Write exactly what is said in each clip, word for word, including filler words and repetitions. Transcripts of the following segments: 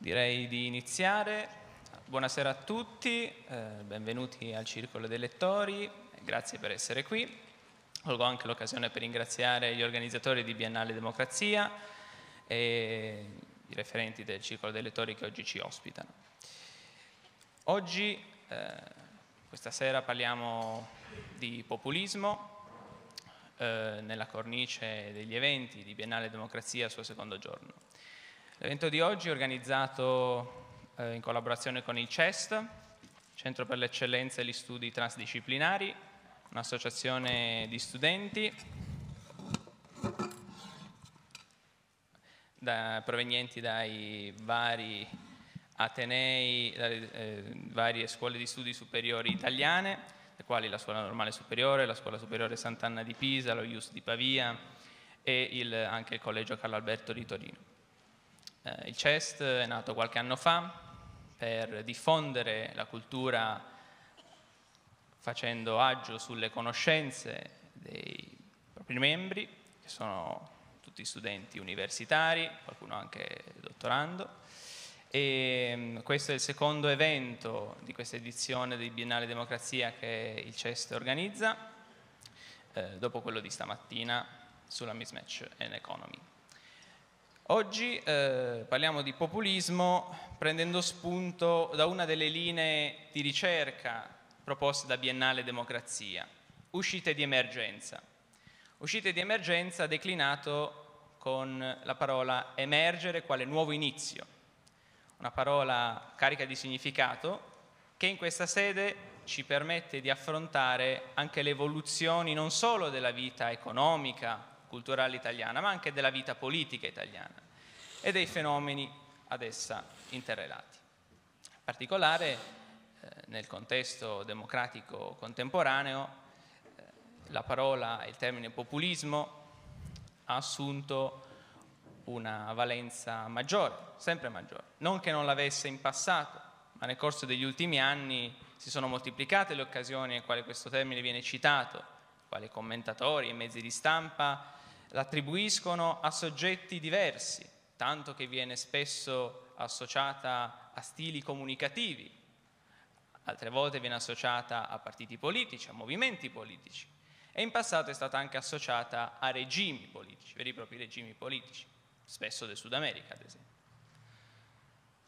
Direi di iniziare. Buonasera a tutti, eh, benvenuti al Circolo dei Lettori, grazie per essere qui. Colgo anche l'occasione per ringraziare gli organizzatori di Biennale Democrazia e i referenti del Circolo dei Lettori che oggi ci ospitano. Oggi, eh, questa sera, parliamo di populismo eh, nella cornice degli eventi di Biennale Democrazia al suo secondo giorno. L'evento di oggi è organizzato eh, in collaborazione con il C E S T, Centro per l'Eccellenza e gli Studi Transdisciplinari, un'associazione di studenti da, provenienti dai vari atenei, dalle eh, varie scuole di studi superiori italiane, le quali la Scuola Normale Superiore, la Scuola Superiore Sant'Anna di Pisa, lo I U S S di Pavia e il, anche il Collegio Carlo Alberto di Torino. Il C E S T è nato qualche anno fa per diffondere la cultura facendo agio sulle conoscenze dei propri membri, che sono tutti studenti universitari, qualcuno anche dottorando. E questo è il secondo evento di questa edizione del Biennale Democrazia che il C E S T organizza, eh, dopo quello di stamattina sulla mismatch and economy. Oggi eh, parliamo di populismo prendendo spunto da una delle linee di ricerca proposte da Biennale Democrazia, uscite di emergenza. Uscite di emergenza declinato con la parola emergere quale nuovo inizio, una parola carica di significato che in questa sede ci permette di affrontare anche le evoluzioni non solo della vita economica, culturale italiana, ma anche della vita politica italiana e dei fenomeni ad essa interrelati. In particolare, eh, nel contesto democratico contemporaneo, eh, la parola e il termine populismo ha assunto una valenza maggiore, sempre maggiore. Non che non l'avesse in passato, ma nel corso degli ultimi anni si sono moltiplicate le occasioni in cui questo termine viene citato, quali commentatori e mezzi di stampa l'attribuiscono a soggetti diversi, tanto che viene spesso associata a stili comunicativi, altre volte viene associata a partiti politici, a movimenti politici e in passato è stata anche associata a regimi politici, veri e propri regimi politici, spesso del Sud America ad esempio.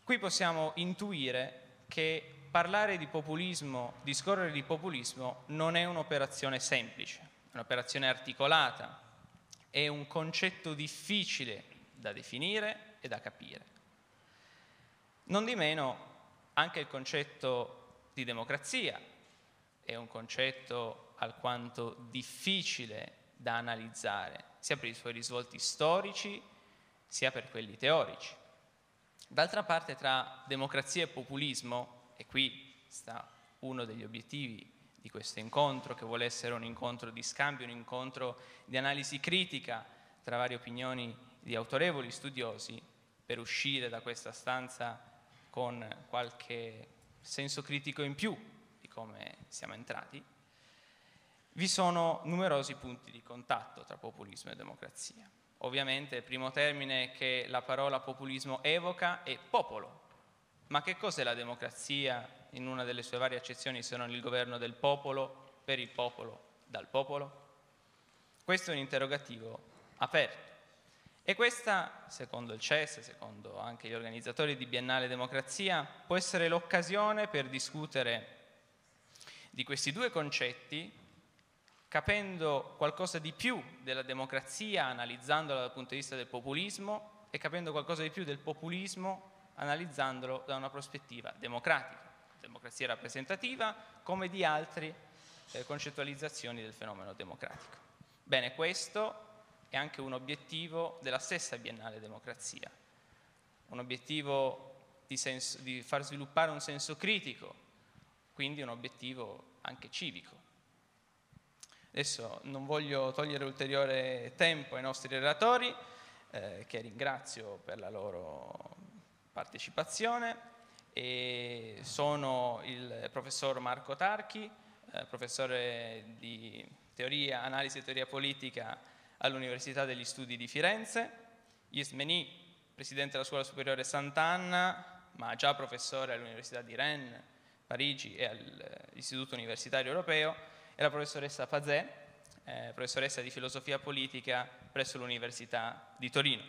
Qui possiamo intuire che parlare di populismo, discorrere di populismo non è un'operazione semplice, è un'operazione articolata, è un concetto difficile da definire e da capire. Non di meno anche il concetto di democrazia è un concetto alquanto difficile da analizzare, sia per i suoi risvolti storici sia per quelli teorici. D'altra parte tra democrazia e populismo, e qui sta uno degli obiettivi di questo incontro, che vuole essere un incontro di scambio, un incontro di analisi critica tra varie opinioni di autorevoli studiosi, per uscire da questa stanza con qualche senso critico in più di come siamo entrati. Vi sono numerosi punti di contatto tra populismo e democrazia. Ovviamente il primo termine che la parola populismo evoca è popolo. Ma che cos'è la democrazia in una delle sue varie accezioni se non il governo del popolo, per il popolo, dal popolo? Questo è un interrogativo aperto. E questa, secondo il C E S, secondo anche gli organizzatori di Biennale Democrazia, può essere l'occasione per discutere di questi due concetti, capendo qualcosa di più della democrazia, analizzandola dal punto di vista del populismo, e capendo qualcosa di più del populismo analizzandolo da una prospettiva democratica, democrazia rappresentativa, come di altre eh, concettualizzazioni del fenomeno democratico. Bene, questo è anche un obiettivo della stessa Biennale Democrazia, un obiettivo di, senso, di far sviluppare un senso critico, quindi un obiettivo anche civico. Adesso non voglio togliere ulteriore tempo ai nostri relatori, eh, che ringrazio per la loro partecipazione, e sono il professor Marco Tarchi, eh, professore di teoria, analisi e teoria politica all'Università degli Studi di Firenze, Yasmini, presidente della Scuola Superiore Sant'Anna, ma già professore all'Università di Rennes, Parigi e all'Istituto Universitario Europeo, e la professoressa Fazé, eh, professoressa di filosofia politica presso l'Università di Torino.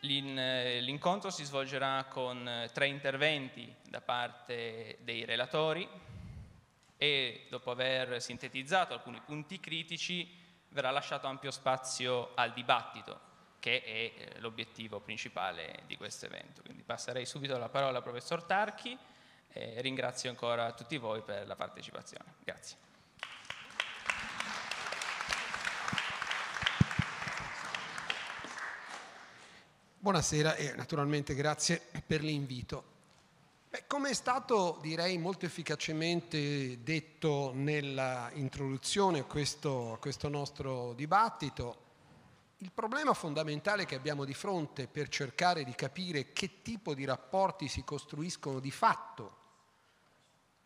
L'incontro si svolgerà con tre interventi da parte dei relatori e, dopo aver sintetizzato alcuni punti critici, verrà lasciato ampio spazio al dibattito, che è l'obiettivo principale di questo evento. Quindi passerei subito la parola al professor Tarchi e ringrazio ancora tutti voi per la partecipazione. Grazie. Buonasera e naturalmente grazie per l'invito. Come è stato, direi, molto efficacemente detto nella introduzione a questo, a questo nostro dibattito, il problema fondamentale che abbiamo di fronte per cercare di capire che tipo di rapporti si costruiscono di fatto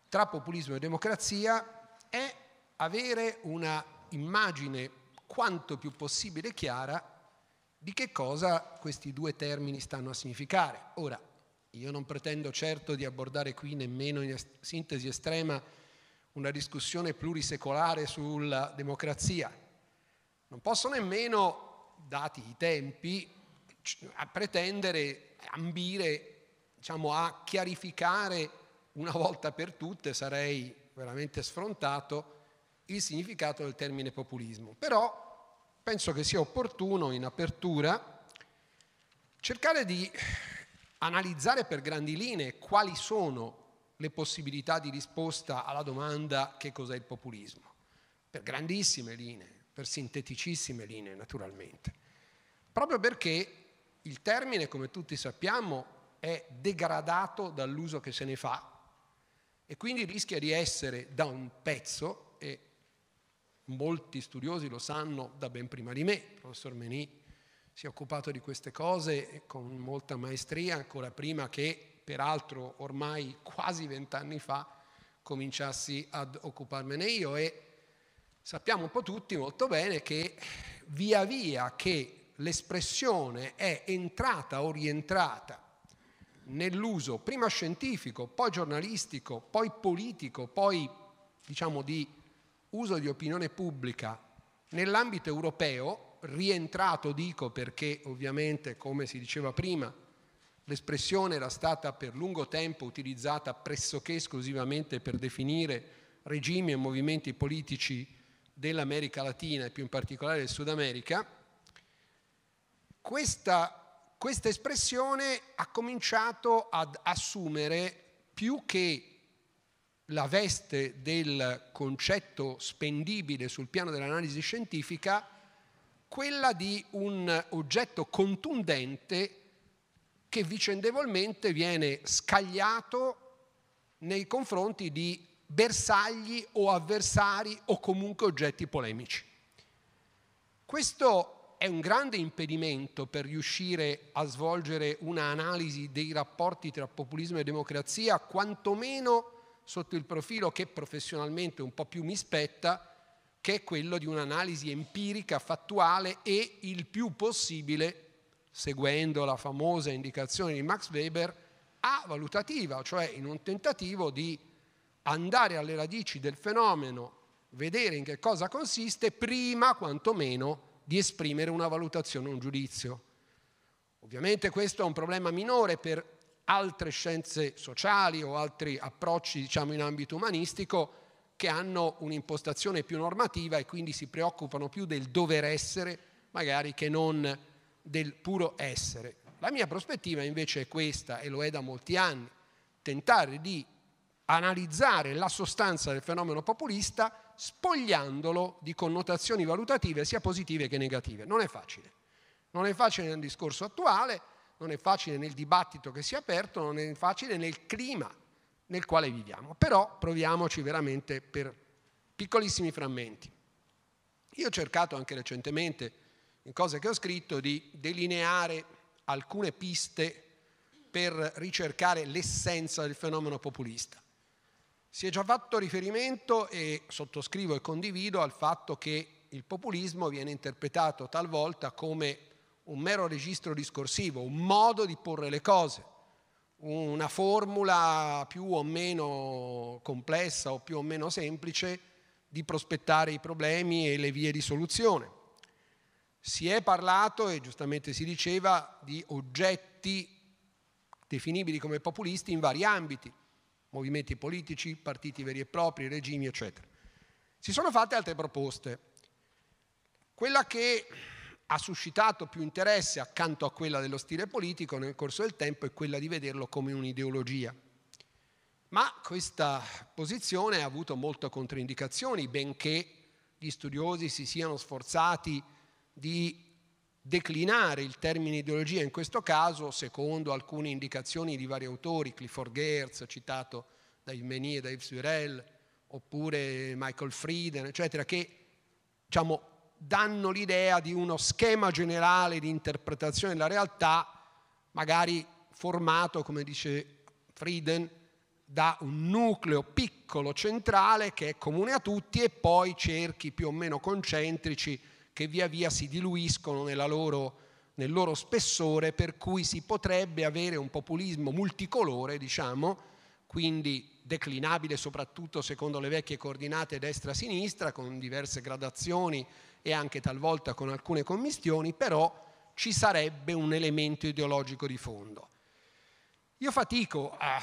tra populismo e democrazia è avere una immagine quanto più possibile chiara di che cosa questi due termini stanno a significare. Ora, io non pretendo certo di abbordare qui, nemmeno in sintesi estrema, una discussione plurisecolare sulla democrazia. Non posso nemmeno, dati i tempi, pretendere, ambire, diciamo, a chiarificare una volta per tutte, sarei veramente sfrontato, il significato del termine populismo. Però, penso che sia opportuno in apertura cercare di analizzare per grandi linee quali sono le possibilità di risposta alla domanda che cos'è il populismo, per grandissime linee, per sinteticissime linee naturalmente, proprio perché il termine, come tutti sappiamo, è degradato dall'uso che se ne fa e quindi rischia di essere da un pezzo, e molti studiosi lo sanno da ben prima di me, il professor Meni si è occupato di queste cose con molta maestria ancora prima che, peraltro, ormai quasi vent'anni fa cominciassi ad occuparmene io, e sappiamo un po' tutti molto bene che via via che l'espressione è entrata o rientrata nell'uso prima scientifico, poi giornalistico, poi politico, poi diciamo di uso di opinione pubblica nell'ambito europeo, rientrato dico perché ovviamente, come si diceva prima, l'espressione era stata per lungo tempo utilizzata pressoché esclusivamente per definire regimi e movimenti politici dell'America Latina e più in particolare del Sud America, questa, questa espressione ha cominciato ad assumere, più che la veste del concetto spendibile sul piano dell'analisi scientifica, quella di un oggetto contundente che vicendevolmente viene scagliato nei confronti di bersagli o avversari o comunque oggetti polemici. Questo è un grande impedimento per riuscire a svolgere un'analisi dei rapporti tra populismo e democrazia, quantomeno sotto il profilo che professionalmente un po' più mi spetta, che è quello di un'analisi empirica, fattuale e il più possibile, seguendo la famosa indicazione di Max Weber, a valutativa, cioè in un tentativo di andare alle radici del fenomeno, vedere in che cosa consiste, prima quantomeno di esprimere una valutazione, un giudizio. Ovviamente questo è un problema minore per altre scienze sociali o altri approcci, diciamo, in ambito umanistico, che hanno un'impostazione più normativa e quindi si preoccupano più del dover essere magari che non del puro essere. La mia prospettiva invece è questa, e lo è da molti anni: tentare di analizzare la sostanza del fenomeno populista spogliandolo di connotazioni valutative sia positive che negative. Non è facile. Non è facile nel discorso attuale, non è facile nel dibattito che si è aperto, non è facile nel clima nel quale viviamo, però proviamoci veramente per piccolissimi frammenti. Io ho cercato anche recentemente, in cose che ho scritto, di delineare alcune piste per ricercare l'essenza del fenomeno populista. Si è già fatto riferimento, e sottoscrivo e condivido, al fatto che il populismo viene interpretato talvolta come un mero registro discorsivo, un modo di porre le cose, una formula più o meno complessa o più o meno semplice di prospettare i problemi e le vie di soluzione. Si è parlato, e giustamente si diceva, di oggetti definibili come populisti in vari ambiti, movimenti politici, partiti veri e propri, regimi, eccetera. Si sono fatte altre proposte. Quella che ha suscitato più interesse accanto a quella dello stile politico nel corso del tempo è quella di vederlo come un'ideologia. Ma questa posizione ha avuto molte controindicazioni, benché gli studiosi si siano sforzati di declinare il termine ideologia in questo caso secondo alcune indicazioni di vari autori, Clifford Geertz citato da Yves Meunier e da Yves Burel, oppure Michael Frieden, eccetera, che diciamo, danno l'idea di uno schema generale di interpretazione della realtà, magari formato, come dice Frieden, da un nucleo piccolo centrale che è comune a tutti e poi cerchi più o meno concentrici che via via si diluiscono nella loro, nel loro spessore, per cui si potrebbe avere un populismo multicolore, diciamo, quindi declinabile soprattutto secondo le vecchie coordinate destra-sinistra, con diverse gradazioni e anche talvolta con alcune commistioni, però ci sarebbe un elemento ideologico di fondo. Io fatico a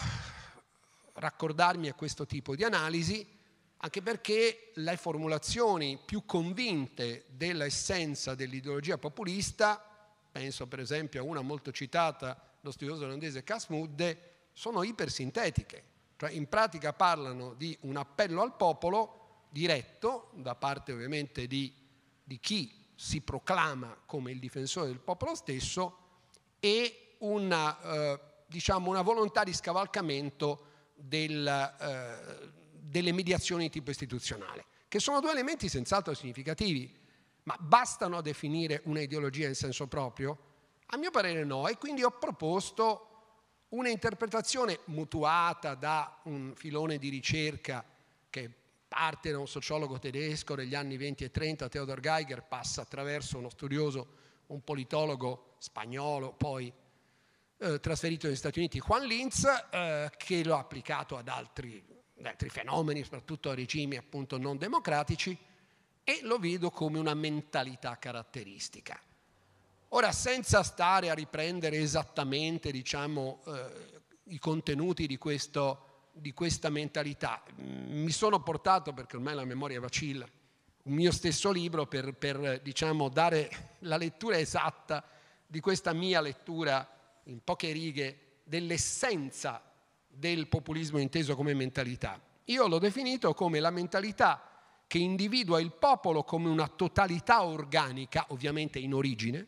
raccordarmi a questo tipo di analisi, anche perché le formulazioni più convinte dell'essenza dell'ideologia populista, penso per esempio a una molto citata, lo studioso olandese Casmudde, sono ipersintetiche, cioè in pratica parlano di un appello al popolo diretto, da parte ovviamente di, di chi si proclama come il difensore del popolo stesso, e una, eh, diciamo una volontà di scavalcamento del... Eh, delle mediazioni di tipo istituzionale, che sono due elementi senz'altro significativi, ma bastano a definire una ideologia in senso proprio? A mio parere no, e quindi ho proposto un'interpretazione mutuata da un filone di ricerca che parte da un sociologo tedesco degli anni venti e trenta, Theodor Geiger, passa attraverso uno studioso, un politologo spagnolo, poi eh, trasferito negli Stati Uniti, Juan Linz, eh, che lo ha applicato ad altri altri fenomeni, soprattutto a regimi appunto non democratici, e lo vedo come una mentalità caratteristica. Ora, senza stare a riprendere esattamente diciamo, eh, i contenuti di, questo, di questa mentalità, mi sono portato, perché ormai la memoria vacilla, un mio stesso libro per, per diciamo, dare la lettura esatta di questa mia lettura in poche righe dell'essenza del populismo inteso come mentalità. Io l'ho definito come la mentalità che individua il popolo come una totalità organica, ovviamente in origine,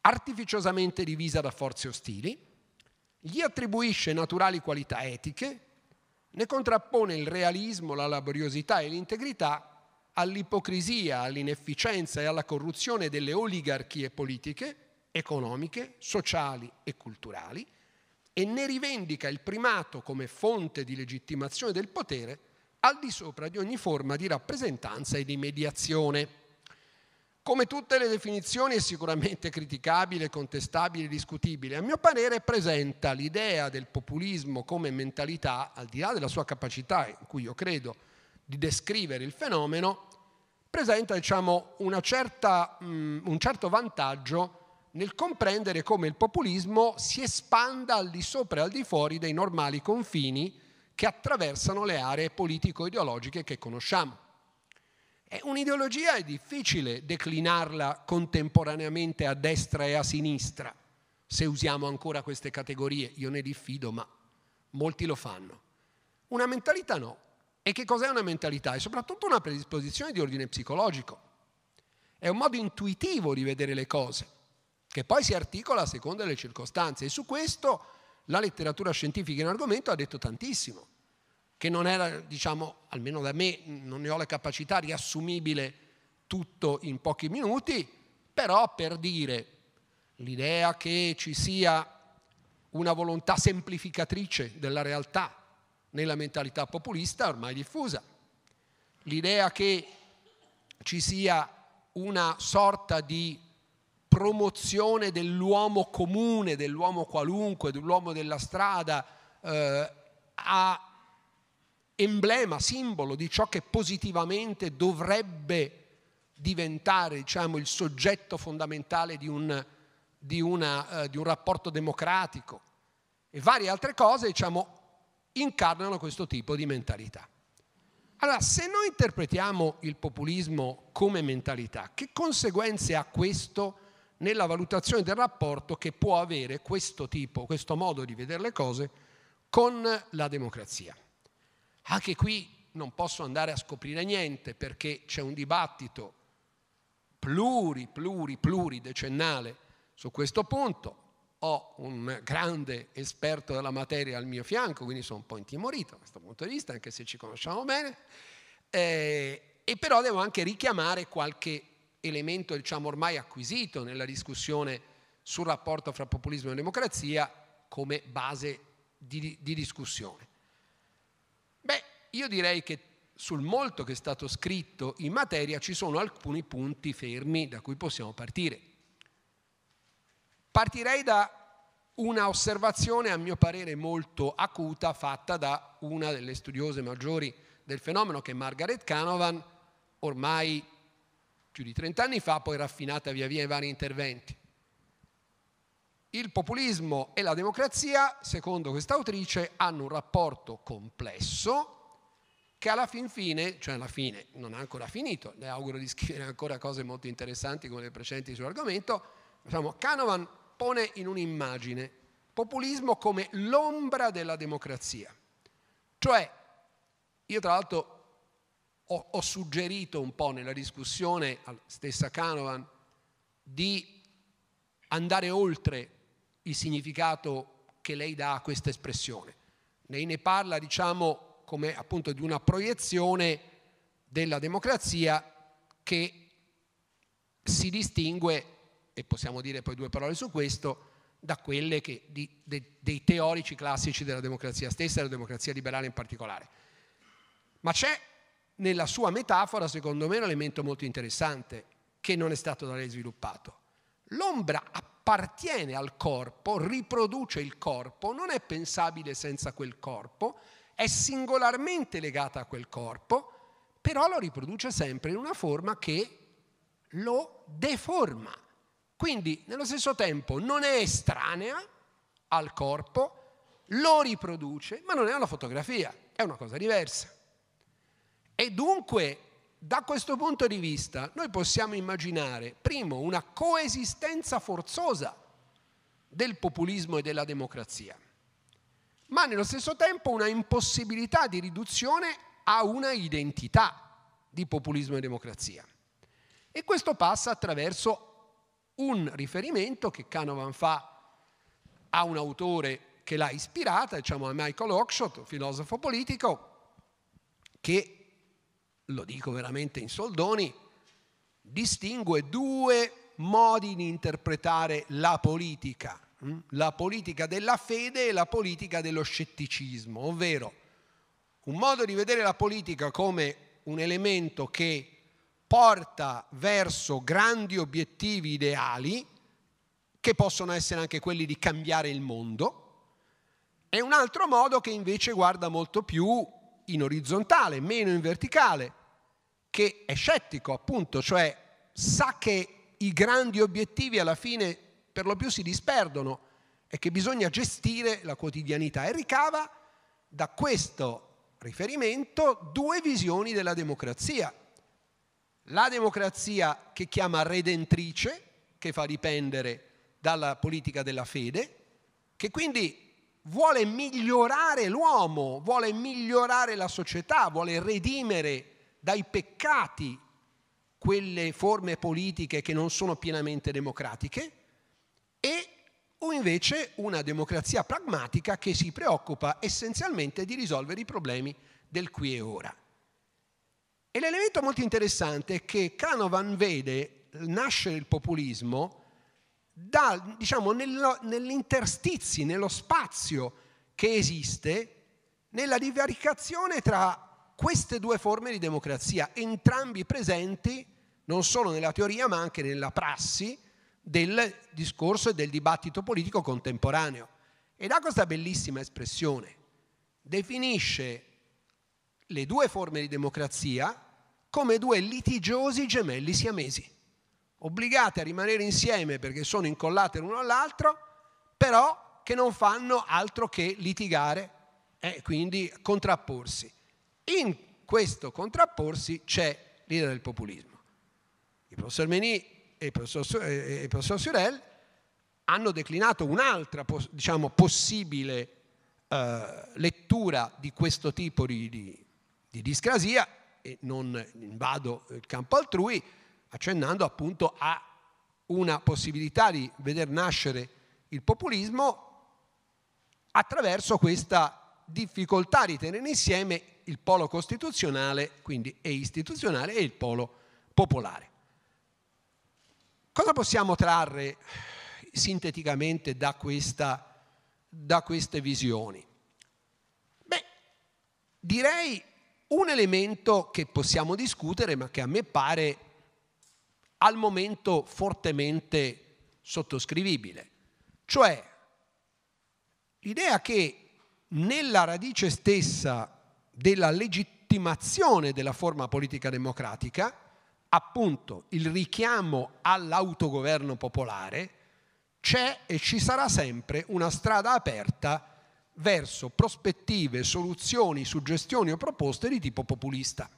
artificiosamente divisa da forze ostili, gli attribuisce naturali qualità etiche, ne contrappone il realismo, la laboriosità e l'integrità all'ipocrisia, all'inefficienza e alla corruzione delle oligarchie politiche, economiche, sociali e culturali, e ne rivendica il primato come fonte di legittimazione del potere al di sopra di ogni forma di rappresentanza e di mediazione. Come tutte le definizioni è sicuramente criticabile, contestabile e discutibile. A mio parere presenta l'idea del populismo come mentalità, al di là della sua capacità, in cui io credo, di descrivere il fenomeno, presenta diciamo, una certa, um, un certo vantaggio nel comprendere come il populismo si espanda al di sopra e al di fuori dei normali confini che attraversano le aree politico-ideologiche che conosciamo. E un'ideologia è difficile declinarla contemporaneamente a destra e a sinistra, se usiamo ancora queste categorie. Io ne diffido, ma molti lo fanno. Una mentalità no. E che cos'è una mentalità? È soprattutto una predisposizione di ordine psicologico. È un modo intuitivo di vedere le cose, che poi si articola a seconda delle circostanze, e su questo la letteratura scientifica in argomento ha detto tantissimo, che non era, diciamo, almeno da me, non ne ho la capacità riassumibile tutto in pochi minuti, però per dire l'idea che ci sia una volontà semplificatrice della realtà nella mentalità populista ormai diffusa, l'idea che ci sia una sorta di promozione dell'uomo comune, dell'uomo qualunque, dell'uomo della strada, eh, a emblema, simbolo di ciò che positivamente dovrebbe diventare, diciamo, il soggetto fondamentale di un, di una, eh, di un rapporto democratico, e varie altre cose, diciamo, incarnano questo tipo di mentalità. Allora, se noi interpretiamo il populismo come mentalità, che conseguenze ha questo nella valutazione del rapporto che può avere questo tipo, questo modo di vedere le cose con la democrazia? Anche qui non posso andare a scoprire niente, perché c'è un dibattito pluri, pluri, pluridecennale su questo punto. Ho un grande esperto della materia al mio fianco, quindi sono un po' intimorito da questo punto di vista, anche se ci conosciamo bene, eh, e però devo anche richiamare qualche elemento, diciamo, ormai acquisito nella discussione sul rapporto fra populismo e democrazia come base di, di discussione. Beh, io direi che sul molto che è stato scritto in materia ci sono alcuni punti fermi da cui possiamo partire. Partirei da una osservazione, a mio parere, molto acuta, fatta da una delle studiose maggiori del fenomeno, che è Margaret Canavan, ormai più di trent'anni fa, poi raffinata via via in vari interventi. Il populismo e la democrazia, secondo questa autrice, hanno un rapporto complesso che alla fin fine, cioè alla fine, non ha ancora finito, le auguro di scrivere ancora cose molto interessanti come le precedenti sull'argomento, diciamo, Canavan pone in un'immagine populismo come l'ombra della democrazia. Cioè, io tra l'altro ho, ho suggerito un po' nella discussione, stessa Canavan, di andare oltre il significato che lei dà a questa espressione. Lei ne parla, diciamo, come appunto di una proiezione della democrazia che si distingue, e possiamo dire poi due parole su questo, da quelle che di, de, dei teorici classici della democrazia stessa e della democrazia liberale in particolare. Ma c'è nella sua metafora, secondo me, un elemento molto interessante che non è stato da lei sviluppato. L'ombra appartiene al corpo, riproduce il corpo, non è pensabile senza quel corpo, è singolarmente legata a quel corpo, però lo riproduce sempre in una forma che lo deforma. Quindi, nello stesso tempo, non è estranea al corpo, lo riproduce, ma non è una fotografia, è una cosa diversa. E dunque, da questo punto di vista, noi possiamo immaginare, primo, una coesistenza forzosa del populismo e della democrazia, ma nello stesso tempo una impossibilità di riduzione a una identità di populismo e democrazia. E questo passa attraverso un riferimento che Canavan fa a un autore che l'ha ispirata, diciamo, a Michael Oakeshott, filosofo politico, che, lo dico veramente in soldoni, distingue due modi di interpretare la politica, la politica della fede e la politica dello scetticismo, ovvero un modo di vedere la politica come un elemento che porta verso grandi obiettivi ideali, che possono essere anche quelli di cambiare il mondo, e un altro modo che invece guarda molto più in orizzontale, meno in verticale, che è scettico, appunto, cioè sa che i grandi obiettivi alla fine per lo più si disperdono e che bisogna gestire la quotidianità, e ricava da questo riferimento due visioni della democrazia. La democrazia che chiama redentrice, che fa dipendere dalla politica della fede, che quindi vuole migliorare l'uomo, vuole migliorare la società, vuole redimere dai peccati quelle forme politiche che non sono pienamente democratiche, e invece una democrazia pragmatica che si preoccupa essenzialmente di risolvere i problemi del qui e ora. E l'elemento molto interessante è che Canavan vede nascere il populismo da, diciamo, nell'interstizi, nello spazio che esiste, nella divaricazione tra queste due forme di democrazia, entrambi presenti non solo nella teoria ma anche nella prassi, del discorso e del dibattito politico contemporaneo. E dà questa bellissima espressione, definisce le due forme di democrazia come due litigiosi gemelli siamesi, obbligati a rimanere insieme perché sono incollate l'uno all'altro, però che non fanno altro che litigare e quindi contrapporsi. In questo contrapporsi c'è l'idea del populismo. Il professor Meni e il professor, eh, il professor Surel hanno declinato un'altra, diciamo, possibile eh, lettura di questo tipo di, di, di discrasia, e non invado il campo altrui, accennando appunto a una possibilità di veder nascere il populismo attraverso questa difficoltà di tenere insieme il polo costituzionale, quindi e istituzionale, e il polo popolare. Cosa possiamo trarre sinteticamente da, questa, da queste visioni? Beh, direi un elemento che possiamo discutere, ma che a me pare al momento fortemente sottoscrivibile, cioè l'idea che nella radice stessa della legittimazione della forma politica democratica, appunto il richiamo all'autogoverno popolare, c'è e ci sarà sempre una strada aperta verso prospettive, soluzioni, suggestioni o proposte di tipo populista.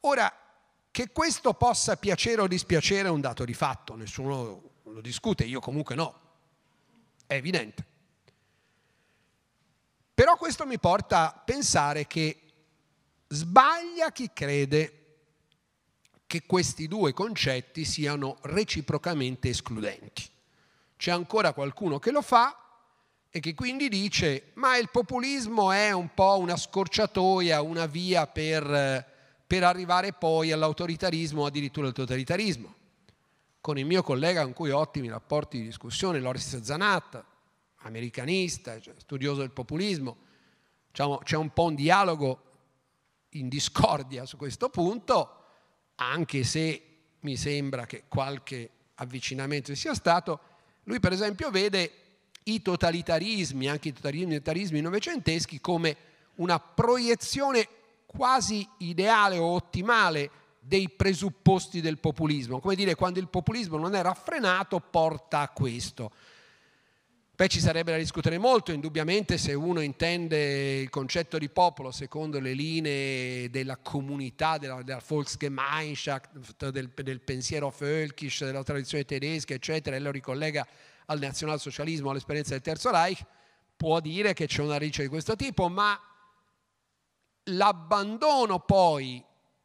Ora, che questo possa piacere o dispiacere è un dato di fatto, nessuno lo discute, io comunque no, è evidente. Però questo mi porta a pensare che sbaglia chi crede che questi due concetti siano reciprocamente escludenti. C'è ancora qualcuno che lo fa e che quindi dice: ma il populismo è un po' una scorciatoia, una via per, per arrivare poi all'autoritarismo o addirittura al totalitarismo. Con il mio collega con cui ho ottimi rapporti di discussione, Loris Zanatta, americanista, studioso del populismo, diciamo, c'è un po' un dialogo in discordia su questo punto, anche se mi sembra che qualche avvicinamento ci sia stato. Lui per esempio vede i totalitarismi, anche i totalitarismi novecenteschi, come una proiezione quasi ideale o ottimale dei presupposti del populismo, come dire, quando il populismo non è raffrenato porta a questo. Beh, ci sarebbe da discutere molto, indubbiamente, se uno intende il concetto di popolo secondo le linee della comunità, della, della Volksgemeinschaft, del, del pensiero völkisch, della tradizione tedesca, eccetera, e lo ricollega al nazionalsocialismo, all'esperienza del Terzo Reich, può dire che c'è una radice di questo tipo, ma l'abbandono poi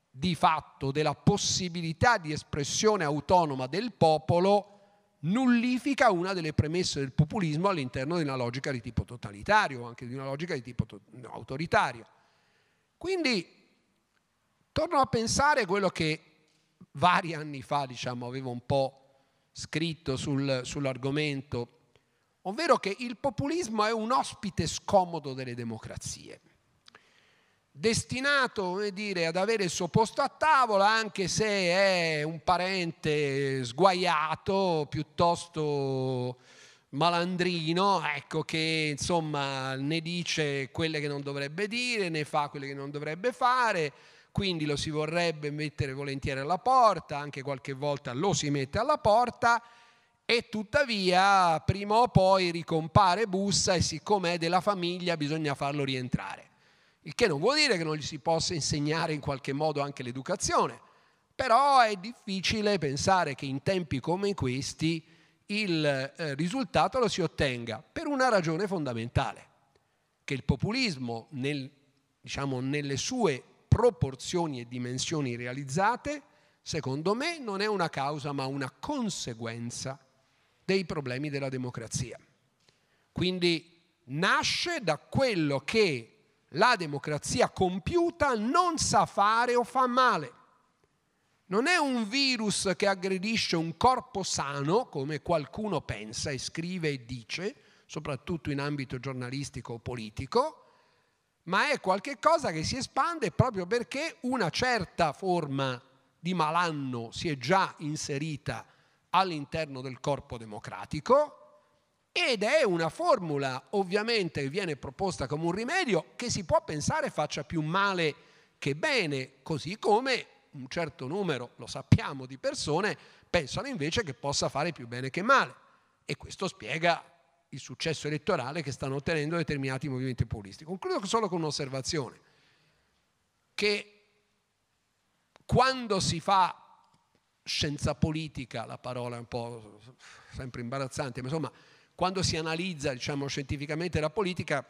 di fatto della possibilità di espressione autonoma del popolo nullifica una delle premesse del populismo all'interno di una logica di tipo totalitario, anche di una logica di tipo autoritario. Quindi torno a pensare quello che vari anni fa, diciamo, avevo un po' scritto sul, sull'argomento, ovvero che il populismo è un ospite scomodo delle democrazie, destinato, come dire, ad avere il suo posto a tavola anche se è un parente sguaiato, piuttosto malandrino, ecco, che insomma ne dice quelle che non dovrebbe dire, ne fa quelle che non dovrebbe fare, quindi lo si vorrebbe mettere volentieri alla porta, anche qualche volta lo si mette alla porta, e tuttavia prima o poi ricompare, bussa, e siccome è della famiglia bisogna farlo rientrare. Il che non vuol dire che non gli si possa insegnare in qualche modo anche l'educazione, però è difficile pensare che in tempi come questi il eh, risultato lo si ottenga, per una ragione fondamentale, che il populismo nel, diciamo, nelle sue proporzioni e dimensioni realizzate, secondo me, non è una causa ma una conseguenza dei problemi della democrazia. Quindi nasce da quello che la democrazia compiuta non sa fare o fa male. Non è un virus che aggredisce un corpo sano, come qualcuno pensa e scrive e dice, soprattutto in ambito giornalistico o politico, ma è qualcosa che si espande proprio perché una certa forma di malanno si è già inserita all'interno del corpo democratico, ed è una formula ovviamente che viene proposta come un rimedio che si può pensare faccia più male che bene, così come un certo numero, lo sappiamo, di persone pensano invece che possa fare più bene che male, e questo spiega il successo elettorale che stanno ottenendo determinati movimenti populisti. Concludo solo con un'osservazione, che quando si fa scienza politica, la parola è un po' sempre imbarazzante, ma insomma quando si analizza, diciamo, scientificamente la politica,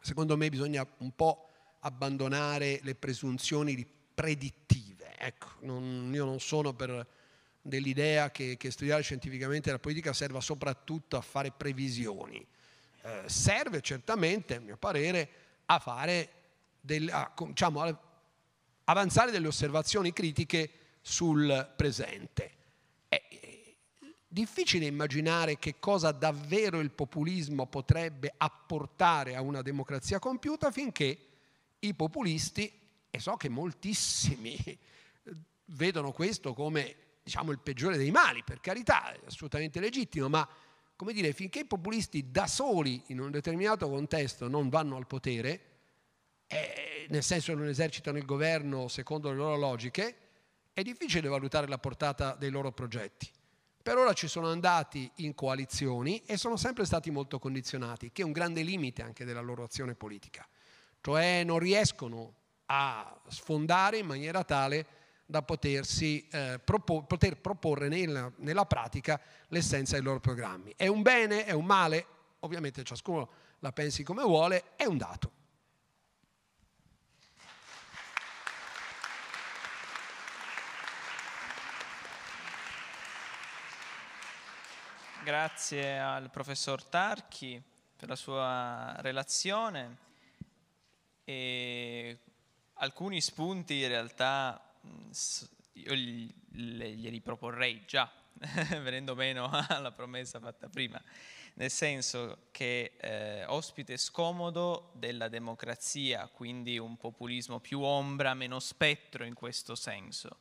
secondo me bisogna un po' abbandonare le presunzioni predittive. Ecco, non, io non sono per dell'idea che, che studiare scientificamente la politica serva soprattutto a fare previsioni. Eh, serve certamente, a mio parere, a fare del, a, diciamo, a avanzare delle osservazioni critiche sul presente. È difficile immaginare che cosa davvero il populismo potrebbe apportare a una democrazia compiuta finché i populisti, e so che moltissimi vedono questo come, diciamo, il peggiore dei mali, per carità, è assolutamente legittimo, ma, come dire, finché i populisti da soli in un determinato contesto non vanno al potere, eh, nel senso che non esercitano il governo secondo le loro logiche, è difficile valutare la portata dei loro progetti. Per ora ci sono andati in coalizioni e sono sempre stati molto condizionati, che è un grande limite anche della loro azione politica. Cioè non riescono a sfondare in maniera tale da potersi, eh, propor- poter proporre nella, nella pratica l'essenza dei loro programmi. È un bene, è un male, ovviamente ciascuno la pensi come vuole, è un dato. Grazie al professor Tarchi per la sua relazione, e alcuni spunti in realtà io glieli proporrei già, venendo meno alla promessa fatta prima, nel senso che eh, ospite scomodo della democrazia, quindi un populismo più ombra, meno spettro in questo senso.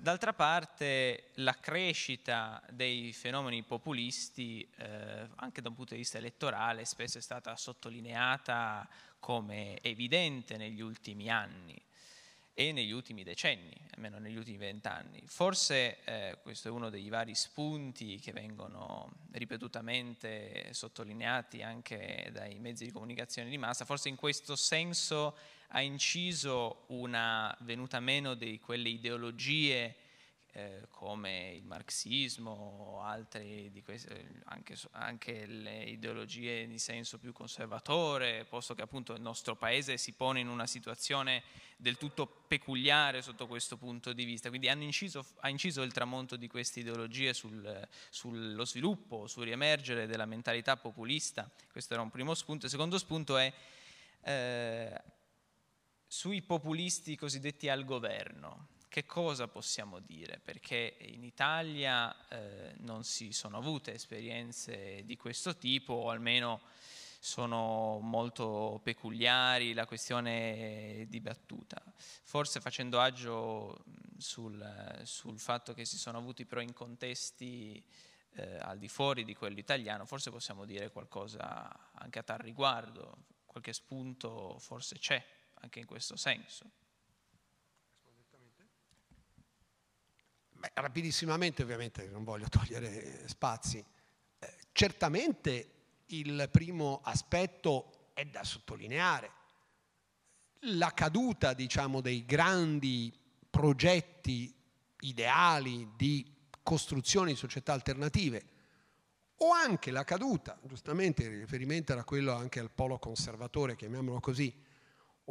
D'altra parte la crescita dei fenomeni populisti, eh, anche da un punto di vista elettorale, spesso è stata sottolineata come evidente negli ultimi anni e negli ultimi decenni, almeno negli ultimi vent'anni. Forse eh, questo è uno dei vari spunti che vengono ripetutamente sottolineati anche dai mezzi di comunicazione di massa, forse in questo senso ha inciso una venuta meno di quelle ideologie eh, come il marxismo o altre di queste, anche, anche le ideologie di senso più conservatore, posto che appunto il nostro paese si pone in una situazione del tutto peculiare sotto questo punto di vista, quindi hanno inciso, ha inciso il tramonto di queste ideologie sul, sullo sviluppo, sul riemergere della mentalità populista. Questo era un primo spunto. Il secondo spunto è eh, sui populisti cosiddetti al governo, che cosa possiamo dire? Perché in Italia eh, non si sono avute esperienze di questo tipo, o almeno sono molto peculiari, la questione è dibattuta. Forse facendo agio sul, sul fatto che si sono avuti però in contesti eh, al di fuori di quello italiano, forse possiamo dire qualcosa anche a tal riguardo, qualche spunto forse c'è anche in questo senso. Beh, rapidissimamente, ovviamente, non voglio togliere spazi. Eh, certamente il primo aspetto è da sottolineare. La caduta, diciamo, dei grandi progetti ideali di costruzione di società alternative, o anche la caduta, giustamente il riferimento era quello anche al polo conservatore, chiamiamolo così,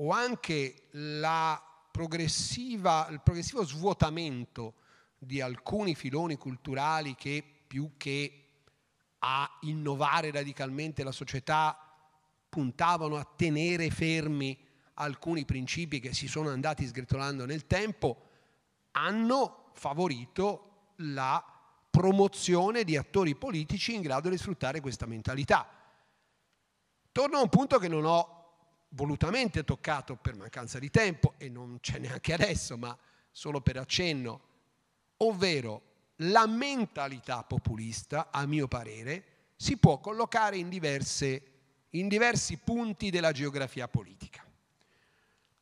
o anche la progressiva, il progressivo svuotamento di alcuni filoni culturali che, più che a innovare radicalmente la società, puntavano a tenere fermi alcuni principi che si sono andati sgretolando nel tempo, hanno favorito la promozione di attori politici in grado di sfruttare questa mentalità. Torno a un punto che non ho volutamente toccato per mancanza di tempo, e non c'è neanche adesso, ma solo per accenno, ovvero la mentalità populista, a mio parere, si può collocare in, diverse, in diversi punti della geografia politica.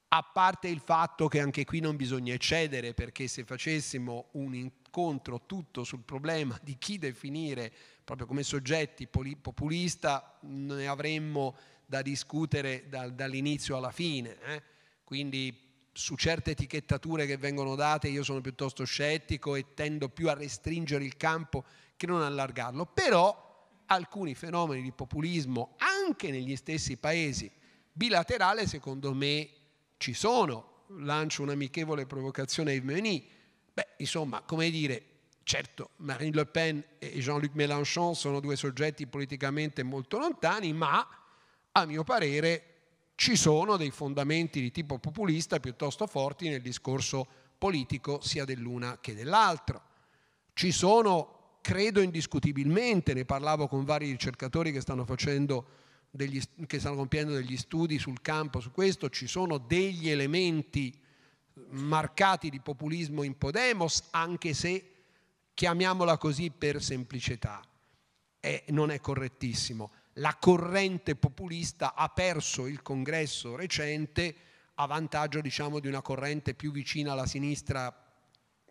A parte il fatto che anche qui non bisogna eccedere, perché se facessimo un incontro tutto sul problema di chi definire proprio come soggetti populista, ne avremmo da discutere da, dall'inizio alla fine. Eh? Quindi su certe etichettature che vengono date io sono piuttosto scettico e tendo più a restringere il campo che non allargarlo. Però alcuni fenomeni di populismo, anche negli stessi paesi bilaterali, secondo me ci sono. Lancio un'amichevole provocazione ai Meuni. Beh, insomma, come dire, certo, Marine Le Pen e Jean-Luc Mélenchon sono due soggetti politicamente molto lontani, ma a mio parere ci sono dei fondamenti di tipo populista piuttosto forti nel discorso politico sia dell'una che dell'altra. Ci sono, credo indiscutibilmente, ne parlavo con vari ricercatori che stanno facendo Degli, che stanno compiendo degli studi sul campo su questo, ci sono degli elementi marcati di populismo in Podemos, anche se, chiamiamola così per semplicità, è, non è correttissimo. La corrente populista ha perso il congresso recente a vantaggio, diciamo, di una corrente più vicina alla sinistra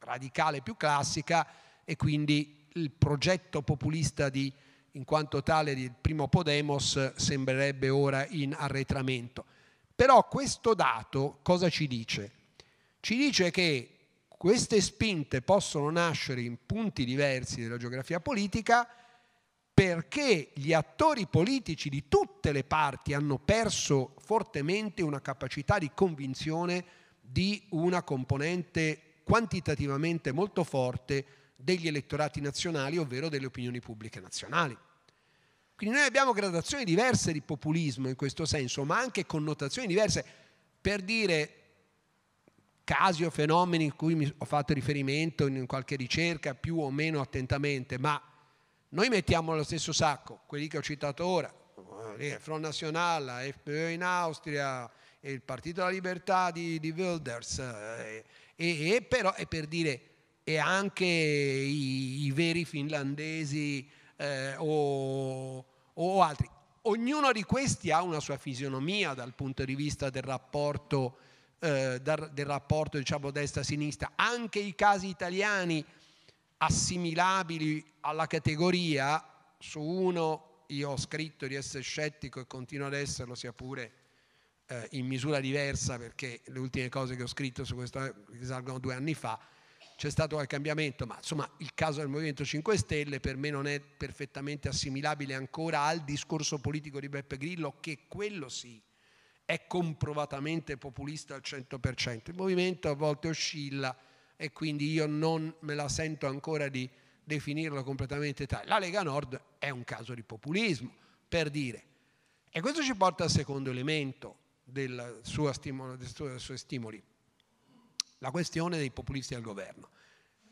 radicale, più classica, e quindi il progetto populista di in quanto tale il primo Podemos sembrerebbe ora in arretramento. Però questo dato cosa ci dice? Ci dice che queste spinte possono nascere in punti diversi della geografia politica perché gli attori politici di tutte le parti hanno perso fortemente una capacità di convinzione di una componente quantitativamente molto forte degli elettorati nazionali, ovvero delle opinioni pubbliche nazionali. Quindi noi abbiamo gradazioni diverse di populismo in questo senso, ma anche connotazioni diverse. Per dire casi o fenomeni in cui mi ho fatto riferimento in qualche ricerca più o meno attentamente, ma noi mettiamo allo stesso sacco quelli che ho citato ora, il Front National, la FPÖ in Austria, il Partito della Libertà di, di Wilders, e, e però è per dire e anche i, i veri finlandesi eh, o, o altri. Ognuno di questi ha una sua fisionomia dal punto di vista del rapporto, eh, del, del rapporto diciamo, destra-sinistra. Anche i casi italiani assimilabili alla categoria, su uno io ho scritto di essere scettico e continuo ad esserlo, sia pure eh, in misura diversa, perché le ultime cose che ho scritto su questo risalgono due anni fa. C'è stato qualche cambiamento, ma insomma il caso del Movimento cinque Stelle per me non è perfettamente assimilabile ancora al discorso politico di Beppe Grillo, che quello sì è comprovatamente populista al cento per cento. Il movimento a volte oscilla e quindi io non me la sento ancora di definirlo completamente tale. La Lega Nord è un caso di populismo, per dire. E questo ci porta al secondo elemento del suo stimolo, del suo, dei suoi stimoli. La questione dei populisti al governo.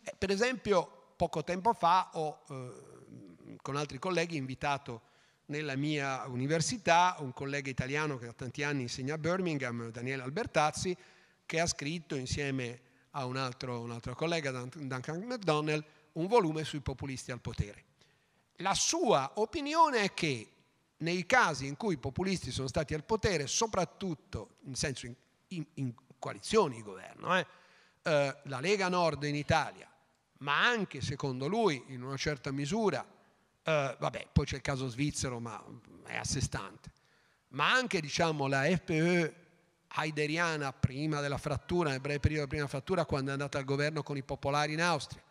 Eh, per esempio, poco tempo fa ho eh, con altri colleghi invitato nella mia università un collega italiano che da tanti anni insegna a Birmingham, Daniele Albertazzi, che ha scritto insieme a un altro, un altro collega, Duncan McDonnell, un volume sui populisti al potere. La sua opinione è che nei casi in cui i populisti sono stati al potere, soprattutto in senso in, in, in coalizioni di governo, eh? Eh, la Lega Nord in Italia, ma anche secondo lui in una certa misura, eh, vabbè, poi c'è il caso svizzero ma è a sé stante, ma anche diciamo la FPÖ haideriana prima della frattura, nel breve periodo della prima frattura, quando è andata al governo con i popolari in Austria,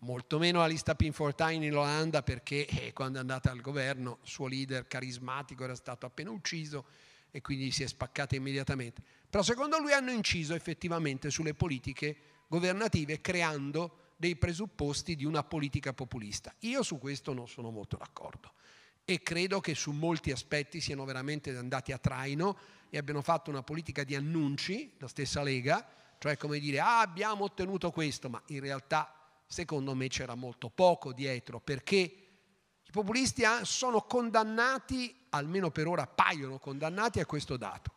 molto meno la lista Pinfortine in Olanda, perché eh, quando è andata al governo il suo leader carismatico era stato appena ucciso e quindi si è spaccata immediatamente. Però secondo lui hanno inciso effettivamente sulle politiche governative creando dei presupposti di una politica populista. Io su questo non sono molto d'accordo e credo che su molti aspetti siano veramente andati a traino e abbiano fatto una politica di annunci, la stessa Lega, cioè come dire ah, abbiamo ottenuto questo, ma in realtà secondo me c'era molto poco dietro, perché i populisti sono condannati, almeno per ora paiono condannati a questo dato.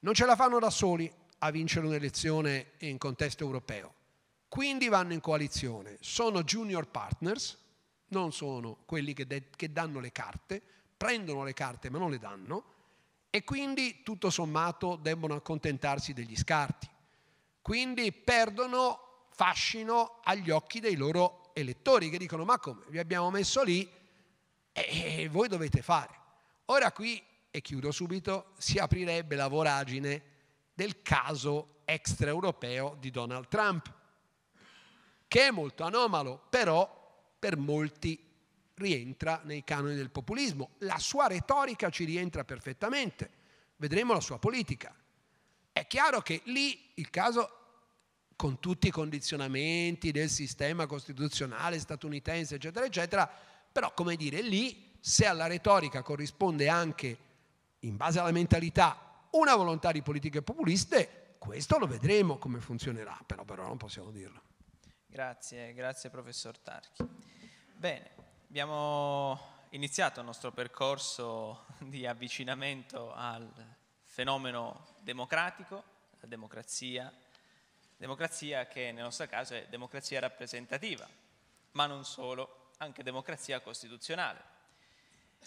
Non ce la fanno da soli a vincere un'elezione in contesto europeo. Quindi vanno in coalizione, sono junior partners, non sono quelli che, che danno le carte, prendono le carte ma non le danno, e quindi tutto sommato debbono accontentarsi degli scarti. Quindi perdono fascino agli occhi dei loro elettori che dicono: ma come, vi abbiamo messo lì e voi dovete fare. Ora qui, e chiudo subito, si aprirebbe la voragine del caso extraeuropeo di Donald Trump, che è molto anomalo, però per molti rientra nei canoni del populismo. La sua retorica ci rientra perfettamente, vedremo la sua politica. È chiaro che lì il caso, con tutti i condizionamenti del sistema costituzionale statunitense, eccetera, eccetera, però, come dire, lì se alla retorica corrisponde anche, in base alla mentalità, una volontà di politiche populiste, questo lo vedremo come funzionerà, però, però non possiamo dirlo. Grazie, grazie professor Tarchi. Bene, abbiamo iniziato il nostro percorso di avvicinamento al fenomeno democratico, la democrazia, democrazia che nel nostro caso è democrazia rappresentativa, ma non solo, anche democrazia costituzionale.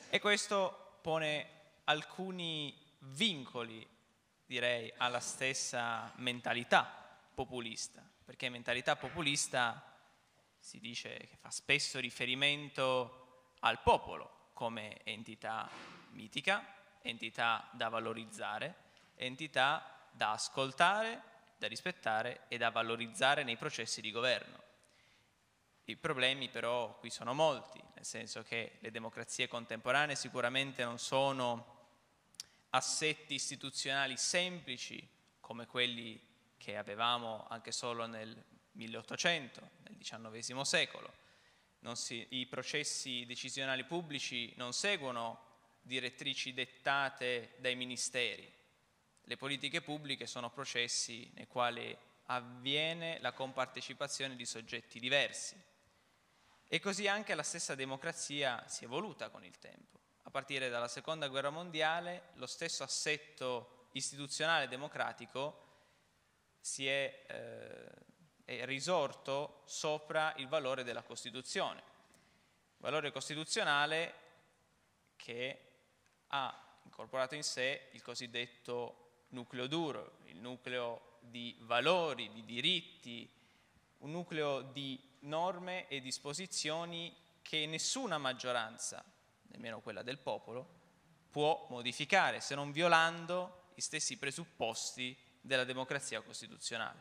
E questo pone alcuni vincoli, direi, alla stessa mentalità populista, perché mentalità populista si dice che fa spesso riferimento al popolo come entità mitica, entità da valorizzare, entità da ascoltare, da rispettare e da valorizzare nei processi di governo. I problemi però qui sono molti, nel senso che le democrazie contemporanee sicuramente non sono assetti istituzionali semplici come quelli che avevamo anche solo nel milleottocento, nel diciannovesimo secolo. Non si, i processi decisionali pubblici non seguono direttrici dettate dai ministeri. Le politiche pubbliche sono processi nei quali avviene la compartecipazione di soggetti diversi. E così anche la stessa democrazia si è evoluta con il tempo. A partire dalla Seconda Guerra Mondiale, lo stesso assetto istituzionale democratico si è, eh, è risorto sopra il valore della Costituzione. Valore costituzionale che ha incorporato in sé il cosiddetto nucleo duro, il nucleo di valori, di diritti, un nucleo di norme e disposizioni che nessuna maggioranza, nemmeno quella del popolo, può modificare, se non violando gli stessi presupposti della democrazia costituzionale.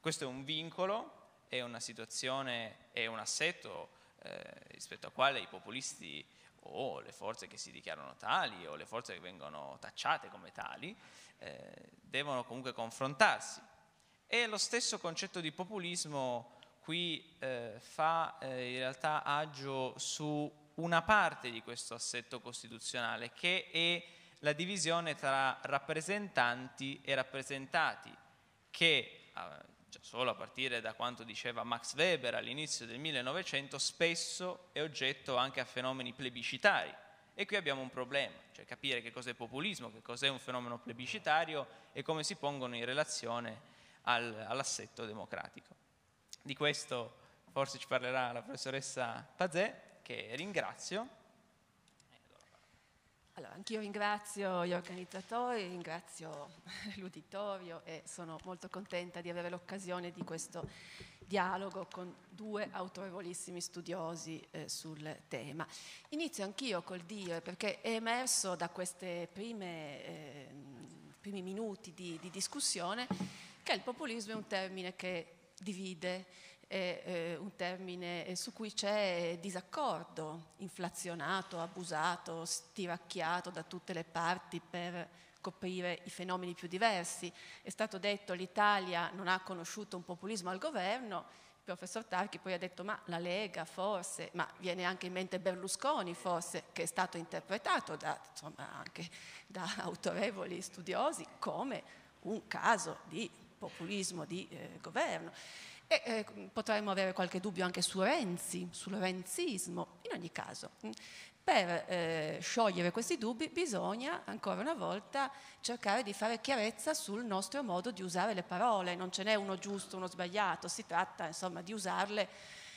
Questo è un vincolo, è una situazione, è un assetto eh, rispetto al quale i populisti o le forze che si dichiarano tali o le forze che vengono tacciate come tali eh, devono comunque confrontarsi. E lo stesso concetto di populismo qui eh, fa eh, in realtà agio su una parte di questo assetto costituzionale, che è la divisione tra rappresentanti e rappresentati, che eh, già solo a partire da quanto diceva Max Weber all'inizio del millenovecento spesso è oggetto anche a fenomeni plebiscitari. E qui abbiamo un problema, cioè capire che cos'è populismo, che cos'è un fenomeno plebiscitario e come si pongono in relazione al, all'assetto democratico. Di questo forse ci parlerà la professoressa Pazè, che ringrazio. Allora, anch'io ringrazio gli organizzatori, ringrazio l'uditorio e sono molto contenta di avere l'occasione di questo dialogo con due autorevolissimi studiosi eh, sul tema. Inizio anch'io col dire, perché è emerso da questi eh, primi minuti di, di discussione, che il populismo è un termine che divide, è eh, un termine su cui c'è disaccordo, inflazionato, abusato, stiracchiato da tutte le parti per coprire i fenomeni più diversi. È stato detto che l'Italia non ha conosciuto un populismo al governo, il professor Tarchi poi ha detto ma la Lega forse, ma viene anche in mente Berlusconi forse, che è stato interpretato da, insomma, anche da autorevoli studiosi come un caso di populismo di eh, governo. E, eh, potremmo avere qualche dubbio anche su Renzi, sul renzismo, in ogni caso. Per eh, sciogliere questi dubbi bisogna ancora una volta cercare di fare chiarezza sul nostro modo di usare le parole, non ce n'è uno giusto, uno sbagliato, si tratta insomma di usarle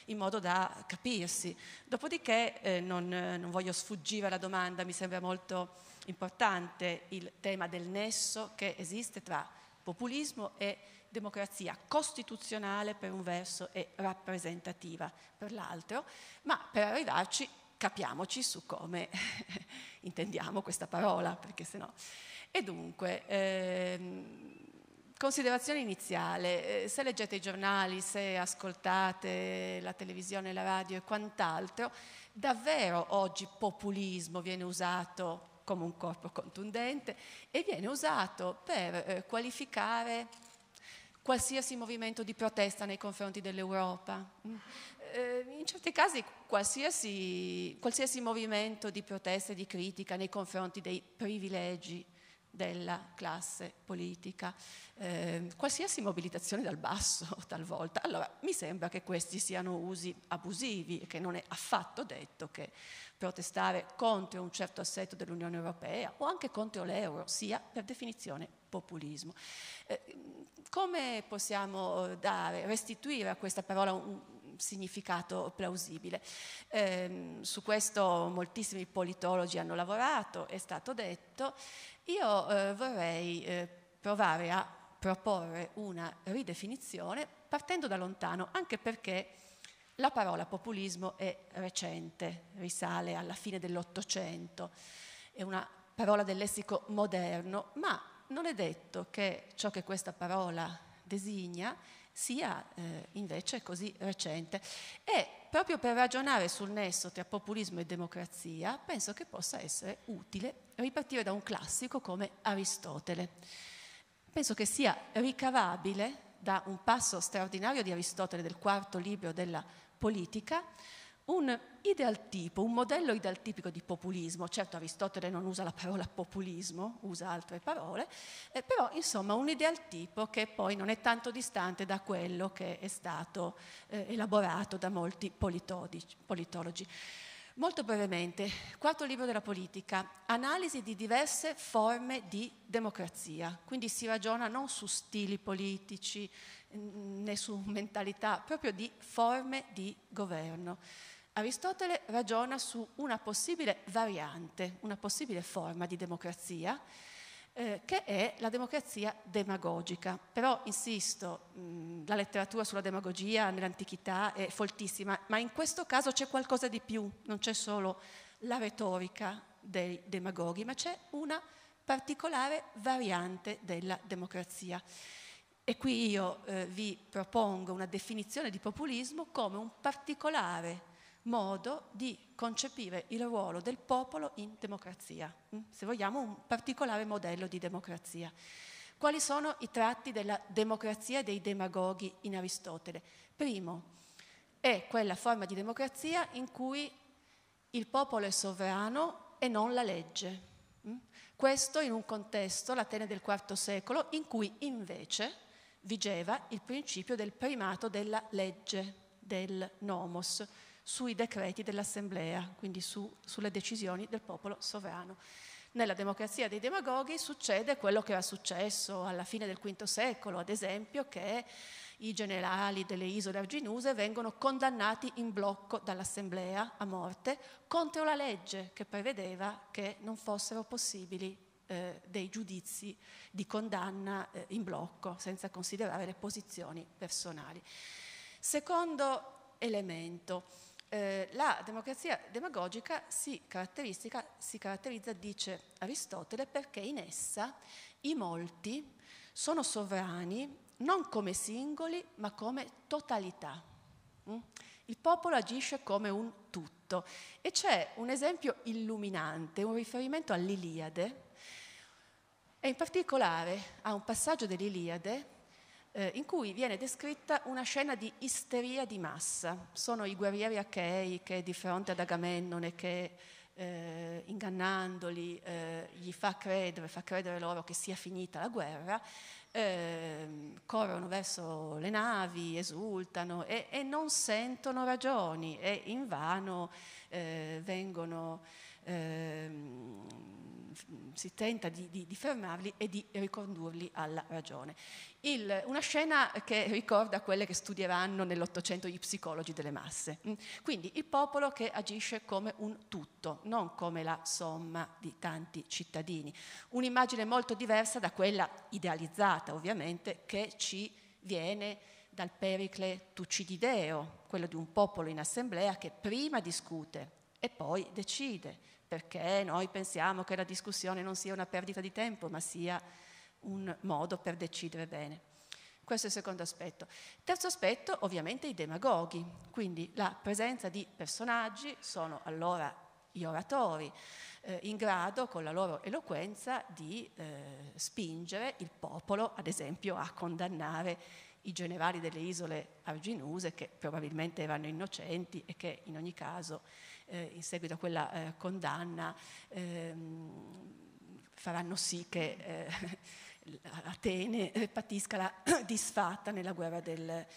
in modo da capirsi. Dopodiché eh, non, non voglio sfuggire alla domanda, mi sembra molto importante il tema del nesso che esiste tra populismo e democrazia costituzionale per un verso e rappresentativa per l'altro, ma per arrivarci capiamoci su come intendiamo questa parola, perché sennò. E dunque, ehm, considerazione iniziale, eh, se leggete i giornali, se ascoltate la televisione, la radio e quant'altro, davvero oggi populismo viene usato come un corpo contundente e viene usato per eh, qualificare qualsiasi movimento di protesta nei confronti dell'Europa. Mm. In certi casi qualsiasi, qualsiasi movimento di protesta e di critica nei confronti dei privilegi della classe politica, eh, qualsiasi mobilitazione dal basso talvolta. Allora mi sembra che questi siano usi abusivi e che non è affatto detto che protestare contro un certo assetto dell'Unione Europea o anche contro l'euro sia per definizione populismo. Eh, come possiamo dare, restituire a questa parola un significato plausibile? Eh, su questo moltissimi politologi hanno lavorato, è stato detto. Io eh, vorrei eh, provare a proporre una ridefinizione partendo da lontano, anche perché la parola populismo è recente, risale alla fine dell'Ottocento, è una parola del lessico moderno, ma non è detto che ciò che questa parola designa sia eh, invece così recente. E proprio per ragionare sul nesso tra populismo e democrazia penso che possa essere utile ripartire da un classico come Aristotele. Penso che sia ricavabile da un passo straordinario di Aristotele del quarto libro della Politica un idealtipo, un modello idealtipico di populismo. Certo Aristotele non usa la parola populismo, usa altre parole, eh, però insomma un idealtipo che poi non è tanto distante da quello che è stato eh, elaborato da molti politologi. Molto brevemente, quarto libro della Politica, analisi di diverse forme di democrazia, quindi si ragiona non su stili politici né su mentalità, proprio di forme di governo. Aristotele ragiona su una possibile variante, una possibile forma di democrazia, eh, che è la democrazia demagogica. Però, insisto, mh, la letteratura sulla demagogia nell'antichità è foltissima, ma in questo caso c'è qualcosa di più, non c'è solo la retorica dei demagoghi, ma c'è una particolare variante della democrazia. E qui io eh, vi propongo una definizione di populismo come un particolare modo di concepire il ruolo del popolo in democrazia, se vogliamo un particolare modello di democrazia. Quali sono i tratti della democrazia dei demagoghi in Aristotele? Primo, è quella forma di democrazia in cui il popolo è sovrano e non la legge. Questo in un contesto, l'Atene del quarto secolo, in cui invece vigeva il principio del primato della legge, del nomos, sui decreti dell'assemblea, quindi su, sulle decisioni del popolo sovrano. Nella democrazia dei demagoghi succede quello che era successo alla fine del quinto secolo, ad esempio, che i generali delle isole arginuse vengono condannati in blocco dall'assemblea a morte contro la legge che prevedeva che non fossero possibili eh, dei giudizi di condanna eh, in blocco, senza considerare le posizioni personali. Secondo elemento. Eh, la democrazia demagogica si, si caratterizza, dice Aristotele, perché in essa i molti sono sovrani non come singoli ma come totalità. Mm? Il popolo agisce come un tutto. E c'è un esempio illuminante, un riferimento all'Iliade e in particolare a un passaggio dell'Iliade in cui viene descritta una scena di isteria di massa. Sono i guerrieri achei che di fronte ad Agamennone che eh, ingannandoli, eh, gli fa credere, fa credere loro che sia finita la guerra, eh, corrono verso le navi, esultano e, e non sentono ragioni e invano eh, vengono, eh, si tenta di, di, di fermarli e di ricondurli alla ragione. Il, una scena che ricorda quelle che studieranno nell'Ottocento gli psicologi delle masse. Quindi il popolo che agisce come un tutto, non come la somma di tanti cittadini. Un'immagine molto diversa da quella idealizzata, ovviamente, che ci viene dal Pericle Tucidideo, quello di un popolo in assemblea che prima discute e poi decide, perché noi pensiamo che la discussione non sia una perdita di tempo, ma sia un modo per decidere bene. Questo è il secondo aspetto. Terzo aspetto, ovviamente, i demagoghi, quindi la presenza di personaggi, sono allora gli oratori, eh, in grado con la loro eloquenza di eh, spingere il popolo, ad esempio, a condannare i generali delle isole Arginuse, che probabilmente erano innocenti e che in ogni caso, eh, in seguito a quella eh, condanna, ehm, faranno sì che eh, Atene patisca la disfatta nella guerra del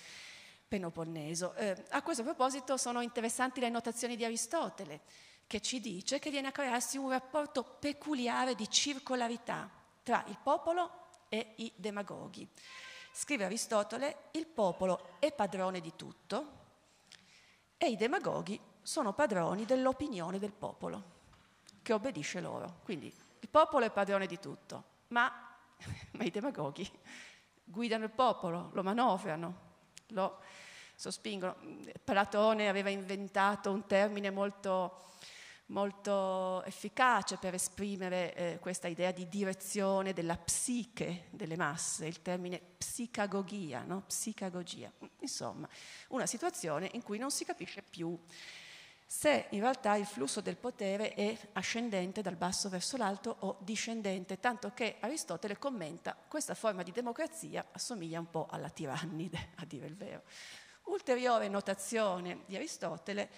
Peloponneso. Eh, a questo proposito sono interessanti le notazioni di Aristotele, che ci dice che viene a crearsi un rapporto peculiare di circolarità tra il popolo e i demagoghi. Scrive Aristotele: il popolo è padrone di tutto e i demagoghi sono padroni dell'opinione del popolo, che obbedisce loro. Quindi il popolo è padrone di tutto, ma, ma i demagoghi guidano il popolo, lo manovrano, lo sospingono. Platone aveva inventato un termine molto, molto efficace per esprimere eh, questa idea di direzione della psiche delle masse, il termine psicagogia, no? Psicagogia. Insomma, una situazione in cui non si capisce più se in realtà il flusso del potere è ascendente dal basso verso l'alto o discendente, tanto che Aristotele commenta: questa forma di democrazia assomiglia un po' alla tirannide, a dire il vero. Ulteriore notazione di Aristotele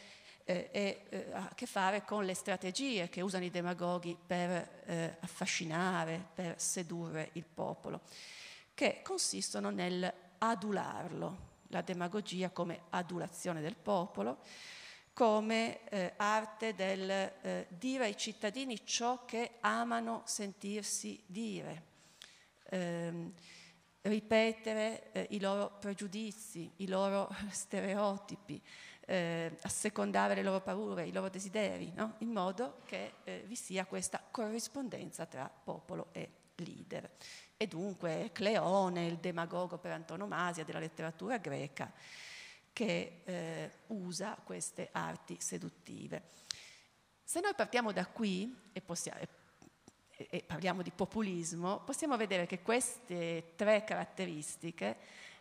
eh, è, eh, ha a che fare con le strategie che usano i demagoghi per eh, affascinare, per sedurre il popolo, che consistono nel adularlo, la demagogia come adulazione del popolo, come eh, arte del eh, dire ai cittadini ciò che amano sentirsi dire, eh, ripetere eh, i loro pregiudizi, i loro stereotipi, eh, assecondare le loro paure, i loro desideri, no? In modo che eh, vi sia questa corrispondenza tra popolo e leader. E dunque Cleone, il demagogo per antonomasia della letteratura greca, che eh, usa queste arti seduttive. Se noi partiamo da qui e, possiamo, e, e parliamo di populismo, possiamo vedere che queste tre caratteristiche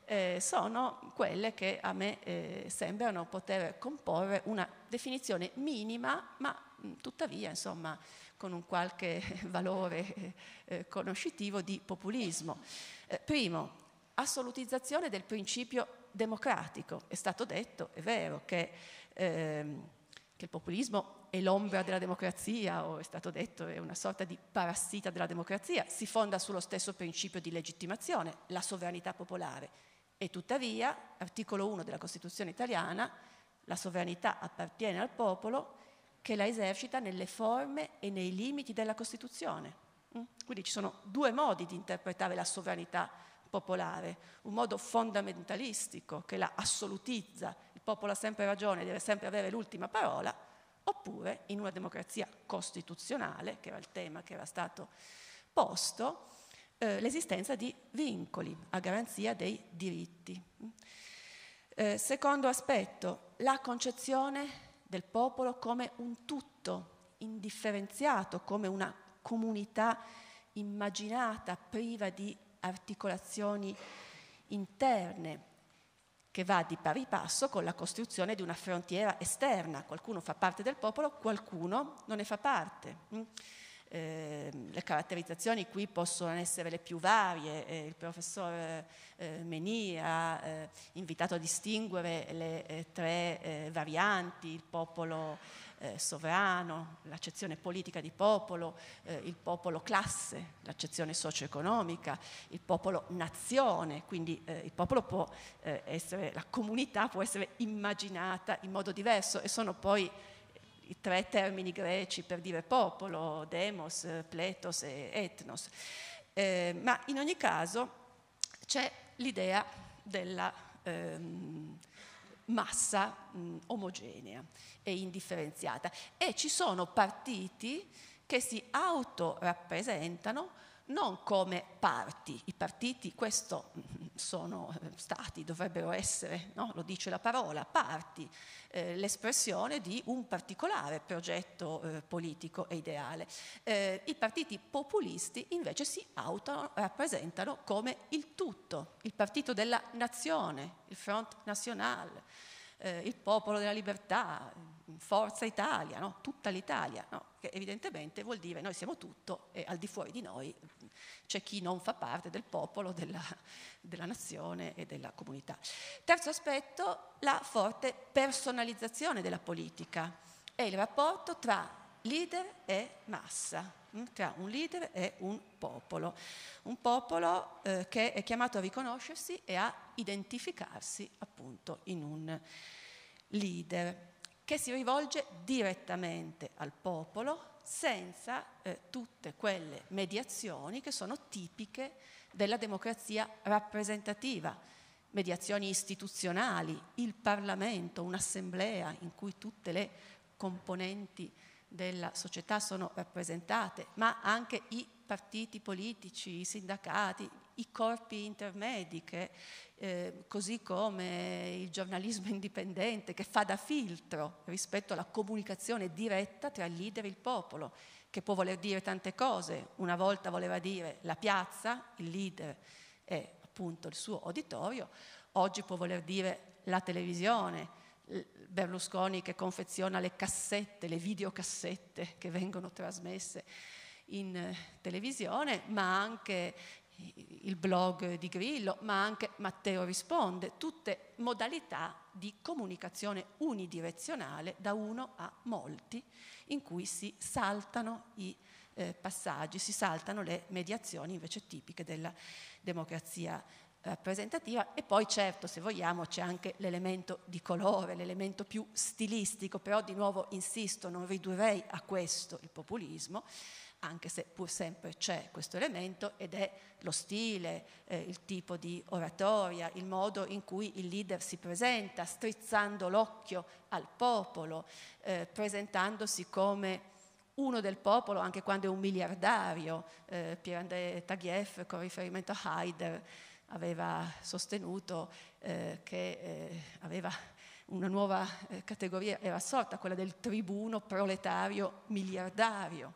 eh, sono quelle che a me eh, sembrano poter comporre una definizione minima, ma mh, tuttavia, insomma, con un qualche valore eh, conoscitivo di populismo. Eh, primo, assolutizzazione del principio democratico. È stato detto, è vero, che, ehm, che il populismo è l'ombra della democrazia, o è stato detto è una sorta di parassita della democrazia, si fonda sullo stesso principio di legittimazione, la sovranità popolare, e tuttavia, articolo uno della Costituzione italiana, la sovranità appartiene al popolo che la esercita nelle forme e nei limiti della Costituzione. Quindi ci sono due modi di interpretare la sovranità popolare, un modo fondamentalistico che la assolutizza, il popolo ha sempre ragione, deve sempre avere l'ultima parola, oppure in una democrazia costituzionale, che era il tema che era stato posto, eh, l'esistenza di vincoli a garanzia dei diritti. Eh, secondo aspetto, la concezione del popolo come un tutto indifferenziato, come una comunità immaginata, priva di articolazioni interne, che va di pari passo con la costruzione di una frontiera esterna. Qualcuno fa parte del popolo, qualcuno non ne fa parte. Eh, le caratterizzazioni qui possono essere le più varie. Eh, il professor eh, Meni ha eh, invitato a distinguere le eh, tre eh, varianti, il popolo eh, sovrano, l'accezione politica di popolo, eh, il popolo classe, l'accezione socio-economica, il popolo nazione, quindi eh, il popolo può eh, essere, la comunità può essere immaginata in modo diverso, e sono poi i tre termini greci per dire popolo, demos, pletos e etnos. Eh, ma in ogni caso c'è l'idea della ehm, massa mh, omogenea e indifferenziata, e ci sono partiti che si autorappresentano non come parti. I partiti, questo sono stati, dovrebbero essere, no? Lo dice la parola, parti, eh, l'espressione di un particolare progetto eh, politico e ideale. Eh, I partiti populisti invece si autorappresentano come il tutto, il partito della nazione, il Front National, eh, il Popolo della Libertà, Forza Italia, no? Tutta l'Italia, no? Che evidentemente vuol dire noi siamo tutto e al di fuori di noi c'è chi non fa parte del popolo, della, della nazione e della comunità. Terzo aspetto, la forte personalizzazione della politica e il rapporto tra leader e massa, tra un leader e un popolo, un popolo eh, che è chiamato a riconoscersi e a identificarsi appunto in un leader che si rivolge direttamente al popolo senza eh, tutte quelle mediazioni che sono tipiche della democrazia rappresentativa, mediazioni istituzionali, il Parlamento, un'assemblea in cui tutte le componenti della società sono rappresentate, ma anche i partiti politici, i sindacati, i corpi intermedi, che, eh, così come il giornalismo indipendente che fa da filtro rispetto alla comunicazione diretta tra il leader e il popolo, che può voler dire tante cose. Una volta voleva dire la piazza, il leader è appunto il suo uditorio, oggi può voler dire la televisione, Berlusconi che confeziona le cassette, le videocassette che vengono trasmesse in televisione, ma anche il blog di Grillo, ma anche Matteo Risponde, tutte modalità di comunicazione unidirezionale da uno a molti, in cui si saltano i eh, passaggi, si saltano le mediazioni invece tipiche della democrazia rappresentativa. E poi certo, se vogliamo, c'è anche l'elemento di colore, l'elemento più stilistico, però di nuovo insisto, non ridurrei a questo il populismo, anche se pur sempre c'è questo elemento, ed è lo stile, eh, il tipo di oratoria, il modo in cui il leader si presenta, strizzando l'occhio al popolo, eh, presentandosi come uno del popolo anche quando è un miliardario. eh, Pierre-André Taguieff, con riferimento a Haider, aveva sostenuto eh, che eh, aveva una nuova eh, categoria, era sorta quella del tribuno proletario miliardario.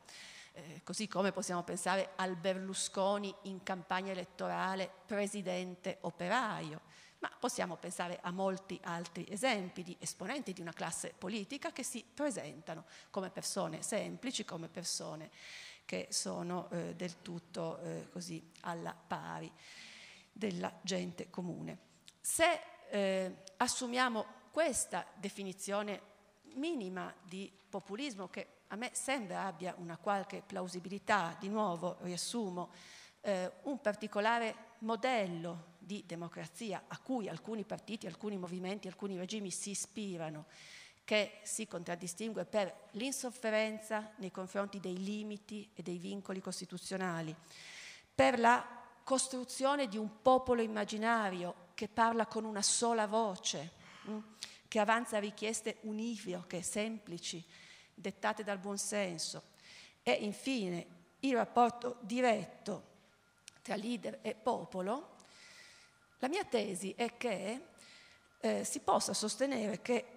Eh, così come possiamo pensare al Berlusconi in campagna elettorale presidente operaio, ma possiamo pensare a molti altri esempi di esponenti di una classe politica che si presentano come persone semplici, come persone che sono eh, del tutto eh, così alla pari della gente comune. Se eh, assumiamo questa definizione minima di populismo, che a me sembra abbia una qualche plausibilità, di nuovo riassumo, eh, un particolare modello di democrazia a cui alcuni partiti, alcuni movimenti, alcuni regimi si ispirano, che si contraddistingue per l'insofferenza nei confronti dei limiti e dei vincoli costituzionali, per la costruzione di un popolo immaginario che parla con una sola voce, mh, che avanza richieste univoche, semplici, dettate dal buonsenso, e infine il rapporto diretto tra leader e popolo. La mia tesi è che eh, si possa sostenere che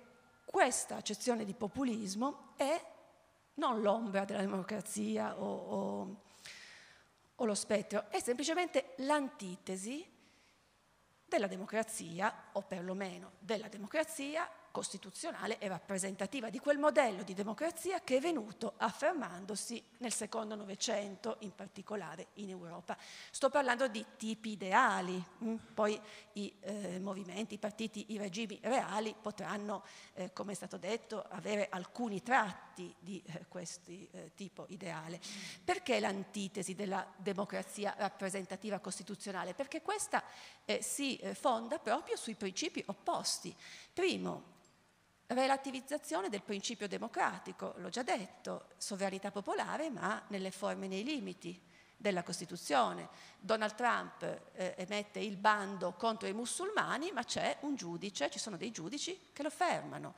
questa accezione di populismo è non l'ombra della democrazia o, o, o lo spettro, è semplicemente l'antitesi della democrazia, o perlomeno della democrazia costituzionale e rappresentativa di quel modello di democrazia che è venuto affermandosi nel secondo Novecento, in particolare in Europa. Sto parlando di tipi ideali, poi i eh, movimenti, i partiti, i regimi reali potranno, eh, come è stato detto, avere alcuni tratti di eh, questo eh, tipo ideale. Perché l'antitesi della democrazia rappresentativa costituzionale? Perché questa eh, si eh, fonda proprio sui principi opposti. Primo, relativizzazione del principio democratico, l'ho già detto, sovranità popolare ma nelle forme e nei limiti della Costituzione. Donald Trump eh, emette il bando contro i musulmani, ma c'è un giudice, ci sono dei giudici che lo fermano.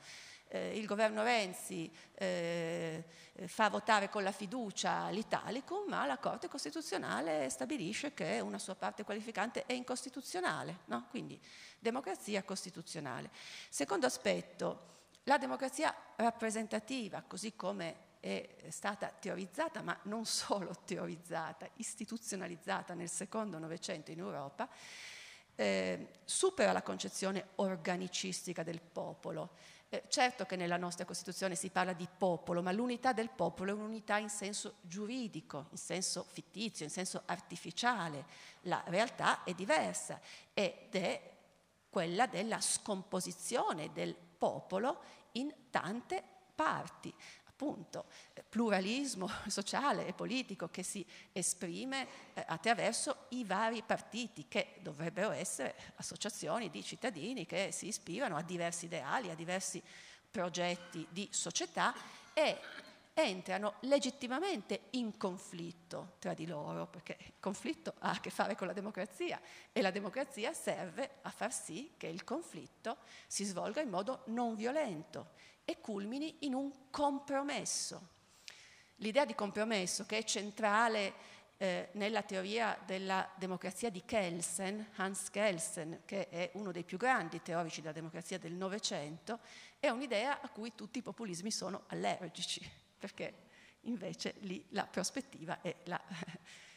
Eh, il governo Renzi eh, fa votare con la fiducia l'Italicum, ma la Corte Costituzionale stabilisce che una sua parte qualificante è incostituzionale, no? Quindi democrazia costituzionale. Secondo aspetto, la democrazia rappresentativa, così come è stata teorizzata, ma non solo teorizzata, istituzionalizzata nel secondo Novecento in Europa, eh, supera la concezione organicistica del popolo. Eh, certo che nella nostra Costituzione si parla di popolo, ma l'unità del popolo è un'unità in senso giuridico, in senso fittizio, in senso artificiale. La realtà è diversa ed è quella della scomposizione del popolo in tante parti. Appunto, pluralismo sociale e politico che si esprime eh, attraverso i vari partiti, che dovrebbero essere associazioni di cittadini che si ispirano a diversi ideali, a diversi progetti di società e entrano legittimamente in conflitto tra di loro, perché il conflitto ha a che fare con la democrazia e la democrazia serve a far sì che il conflitto si svolga in modo non violento e culmini in un compromesso. L'idea di compromesso, che è centrale eh, nella teoria della democrazia di Kelsen, Hans Kelsen, che è uno dei più grandi teorici della democrazia del Novecento, è un'idea a cui tutti i populismi sono allergici, perché invece lì la prospettiva è, la,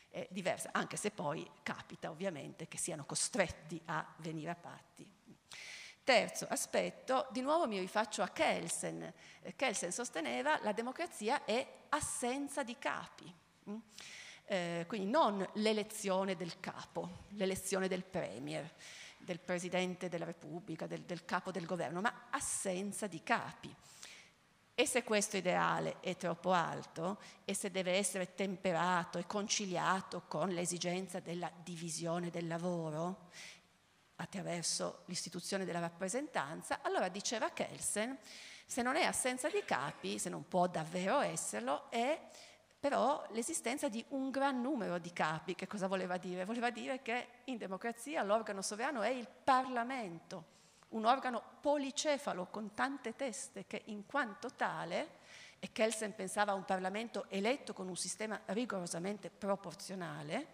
è diversa, anche se poi capita ovviamente che siano costretti a venire a patti. Terzo aspetto, di nuovo mi rifaccio a Kelsen. Kelsen sosteneva che la democrazia è assenza di capi, eh, quindi non l'elezione del capo, l'elezione del premier, del presidente della Repubblica, del, del capo del governo, ma assenza di capi. E se questo ideale è troppo alto e se deve essere temperato e conciliato con l'esigenza della divisione del lavoro, attraverso l'istituzione della rappresentanza, allora diceva Kelsen, se non è assenza di capi, se non può davvero esserlo, è però l'esistenza di un gran numero di capi. Che cosa voleva dire? Voleva dire che in democrazia l'organo sovrano è il Parlamento, un organo policefalo con tante teste che in quanto tale, e Kelsen pensava a un Parlamento eletto con un sistema rigorosamente proporzionale,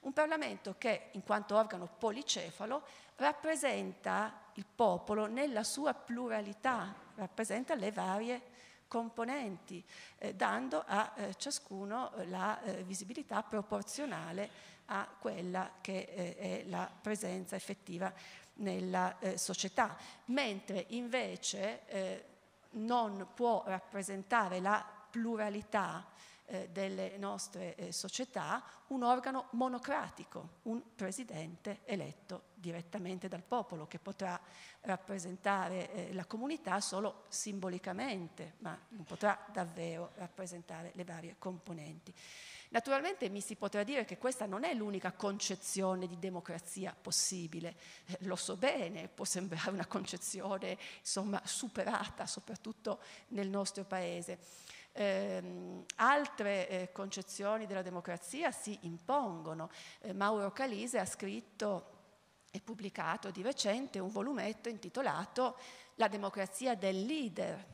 un Parlamento che, in quanto organo policefalo, rappresenta il popolo nella sua pluralità, rappresenta le varie componenti, eh, dando a eh, ciascuno la eh, visibilità proporzionale a quella che eh, è la presenza effettiva nella eh, società, mentre invece eh, non può rappresentare la pluralità eh, delle nostre eh, società un organo monocratico, un presidente eletto direttamente dal popolo che potrà rappresentare eh, la comunità solo simbolicamente, ma non potrà davvero rappresentare le varie componenti. Naturalmente mi si potrà dire che questa non è l'unica concezione di democrazia possibile, eh, lo so bene, può sembrare una concezione insomma superata soprattutto nel nostro paese. Eh, altre eh, concezioni della democrazia si impongono. Eh, Mauro Calise ha scritto e pubblicato di recente un volumetto intitolato La democrazia del leader,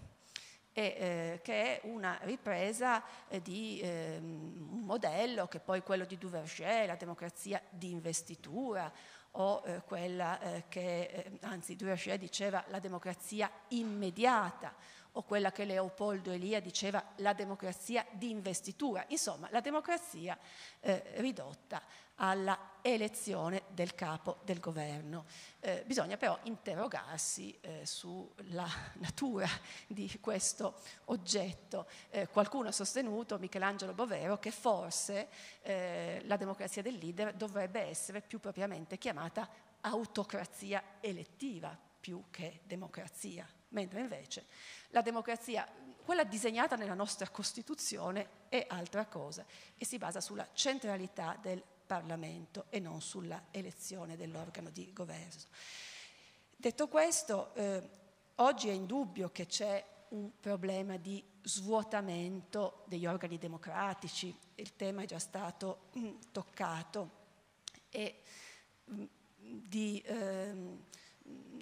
E, eh, che è una ripresa eh, di eh, un modello che poi è quello di Duverger, la democrazia di investitura, o eh, quella eh, che, eh, anzi Duverger diceva la democrazia immediata, o quella che Leopoldo Elia diceva la democrazia di investitura, insomma la democrazia eh, ridotta alla elezione del capo del governo. Eh, bisogna però interrogarsi eh, sulla natura di questo oggetto. Eh, qualcuno ha sostenuto, Michelangelo Bovero, che forse eh, la democrazia del leader dovrebbe essere più propriamente chiamata autocrazia elettiva più che democrazia, mentre invece la democrazia, quella disegnata nella nostra Costituzione, è altra cosa e si basa sulla centralità del Parlamento e non sulla elezione dell'organo di governo. Detto questo, eh, oggi è indubbio che c'è un problema di svuotamento degli organi democratici, il tema è già stato mh, toccato, e mh, di, eh,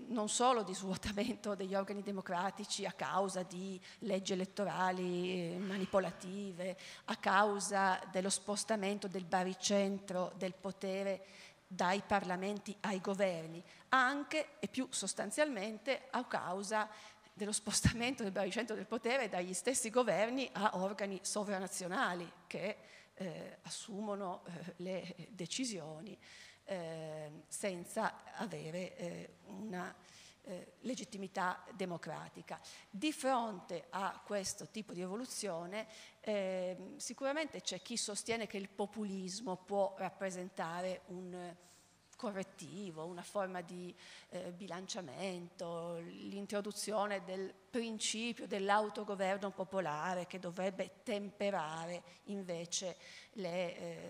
non solo di svuotamento degli organi democratici a causa di leggi elettorali manipolative, a causa dello spostamento del baricentro del potere dai parlamenti ai governi, anche e più sostanzialmente a causa dello spostamento del baricentro del potere dagli stessi governi a organi sovranazionali che eh, assumono eh, le decisioni Eh, senza avere eh, una eh, legittimità democratica. Di fronte a questo tipo di evoluzione eh, sicuramente c'è chi sostiene che il populismo può rappresentare un correttivo, una forma di eh, bilanciamento, l'introduzione del principio dell'autogoverno popolare che dovrebbe temperare invece le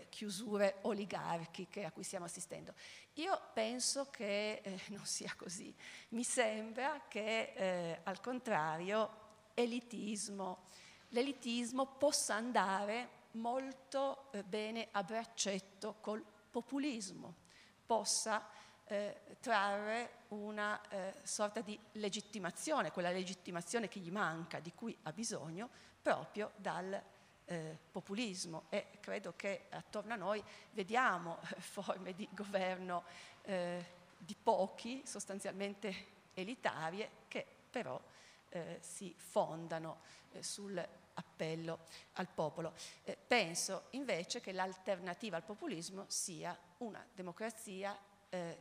eh, chiusure oligarchiche a cui stiamo assistendo. Io penso che eh, non sia così, mi sembra che eh, al contrario elitismo, l'elitismo possa andare molto eh, bene a braccetto col populismo, possa eh, trarre una eh, sorta di legittimazione, quella legittimazione che gli manca, di cui ha bisogno, proprio dal eh, populismo. E credo che attorno a noi vediamo eh, forme di governo eh, di pochi, sostanzialmente elitarie, che però eh, si fondano eh, sul appello al popolo. Eh, penso invece che l'alternativa al populismo sia una democrazia eh,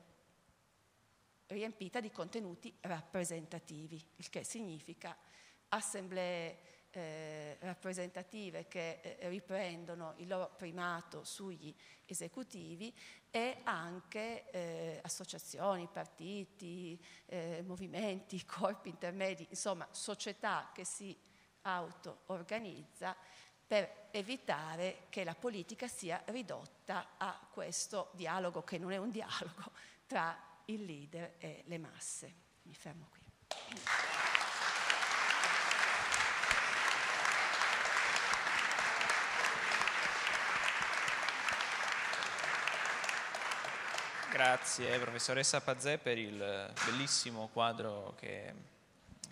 riempita di contenuti rappresentativi, il che significa assemblee eh, rappresentative che eh, riprendono il loro primato sugli esecutivi e anche eh, associazioni, partiti, eh, movimenti, corpi intermedi, insomma società che si auto-organizza per evitare che la politica sia ridotta a questo dialogo che non è un dialogo tra il leader e le masse. Mi fermo qui. Grazie professoressa Pazzè per il bellissimo quadro, che,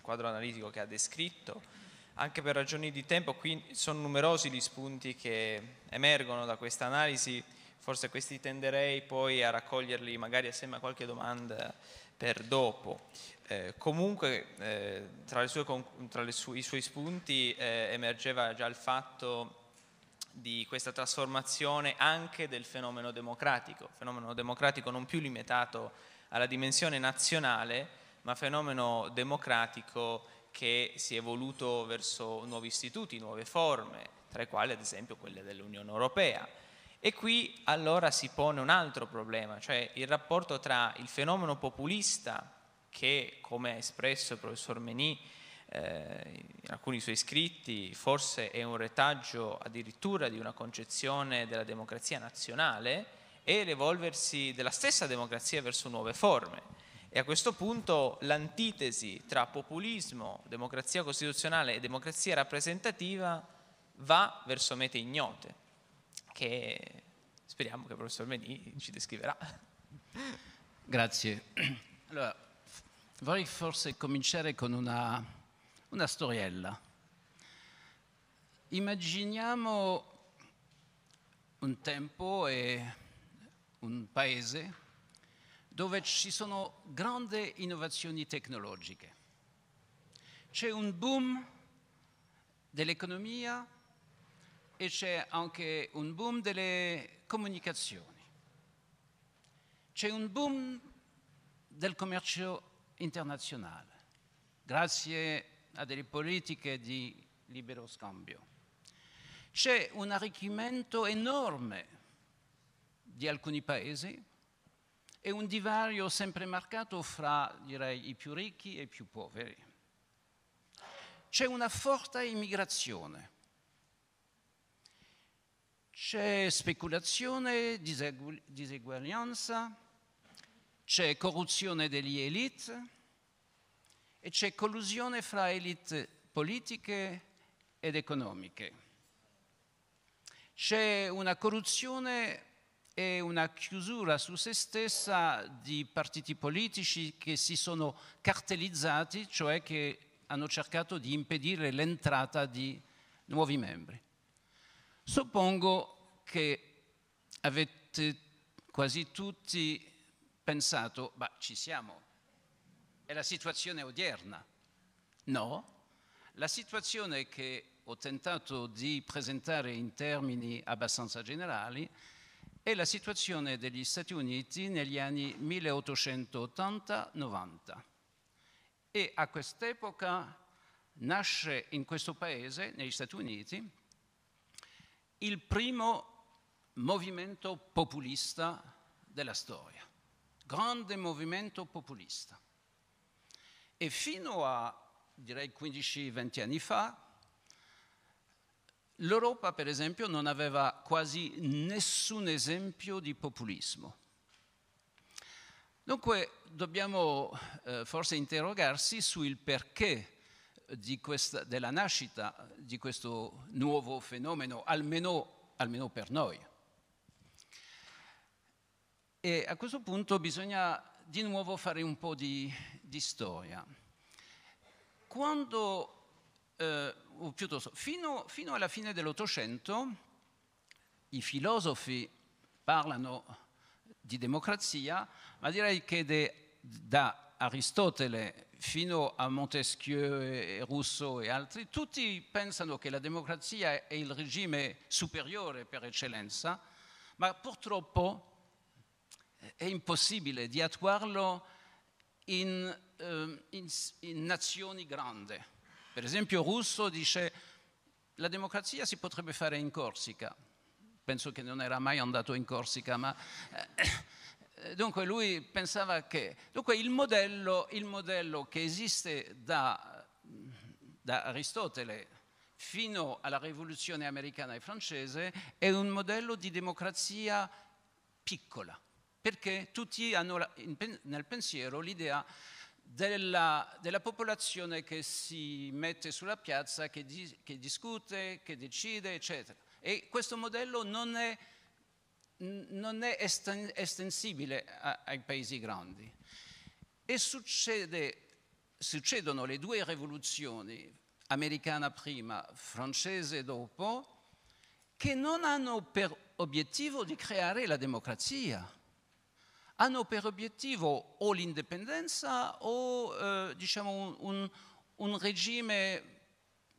quadro analitico che ha descritto. Anche per ragioni di tempo, qui sono numerosi gli spunti che emergono da questa analisi, forse questi tenderei poi a raccoglierli magari assieme a qualche domanda per dopo. Eh, comunque eh, tra, le sue, tra le su, i suoi spunti eh, emergeva già il fatto di questa trasformazione anche del fenomeno democratico, fenomeno democratico non più limitato alla dimensione nazionale, ma fenomeno democratico che si è evoluto verso nuovi istituti, nuove forme, tra i quali ad esempio quelle dell'Unione Europea. E qui allora si pone un altro problema, cioè il rapporto tra il fenomeno populista, che come ha espresso il professor Menì eh, in alcuni suoi scritti, forse è un retaggio addirittura di una concezione della democrazia nazionale, e l'evolversi della stessa democrazia verso nuove forme. E a questo punto l'antitesi tra populismo, democrazia costituzionale e democrazia rappresentativa va verso mete ignote, che speriamo che il professor Menì ci descriverà. Grazie. Allora, vorrei forse cominciare con una, una storiella. Immaginiamo un tempo e un paese dove ci sono grandi innovazioni tecnologiche. c'è un boom dell'economia e c'è anche un boom delle comunicazioni. C'è un boom del commercio internazionale, grazie a delle politiche di libero scambio. C'è un arricchimento enorme di alcuni paesi e un divario sempre marcato fra, direi, i più ricchi e i più poveri. C'è una forte immigrazione, c'è speculazione, diseguaglianza, c'è corruzione degli elite e c'è collusione fra elite politiche ed economiche. C'è una corruzione e una chiusura su se stessa di partiti politici che si sono cartellizzati, cioè che hanno cercato di impedire l'entrata di nuovi membri. Suppongo che avete quasi tutti pensato, ma ci siamo, è la situazione odierna. No, la situazione che ho tentato di presentare in termini abbastanza generali è la situazione degli Stati Uniti negli anni milleottocentottanta novanta. E a quest'epoca nasce in questo paese, negli Stati Uniti, il primo movimento populista della storia, grande movimento populista. E fino a, direi, quindici venti anni fa, l'Europa, per esempio, non aveva quasi nessun esempio di populismo. Dunque, dobbiamo eh, forse interrogarsi sul perché di questa, della nascita di questo nuovo fenomeno, almeno, almeno per noi. E a questo punto bisogna di nuovo fare un po' di, di storia. Quando Eh, o piuttosto, fino, fino alla fine dell'Ottocento i filosofi parlano di democrazia, ma direi che de, da Aristotele fino a Montesquieu e Rousseau e altri, tutti pensano che la democrazia è il regime superiore per eccellenza, ma purtroppo è impossibile di attuarlo in, eh, in, in nazioni grandi. Per esempio Rousseau dice la democrazia si potrebbe fare in Corsica. Penso che non era mai andato in Corsica, ma eh, dunque lui pensava che dunque il modello, il modello che esiste da, da Aristotele fino alla rivoluzione americana e francese è un modello di democrazia piccola, perché tutti hanno la, in, nel pensiero l'idea Della, della popolazione che si mette sulla piazza, che, di, che discute, che decide, eccetera. E questo modello non è, non è esten, estensibile a, ai paesi grandi. E succede, succedono le due rivoluzioni, americana prima, francese dopo, che non hanno per obiettivo di creare la democrazia. Hanno per obiettivo o l'indipendenza o eh, diciamo un, un regime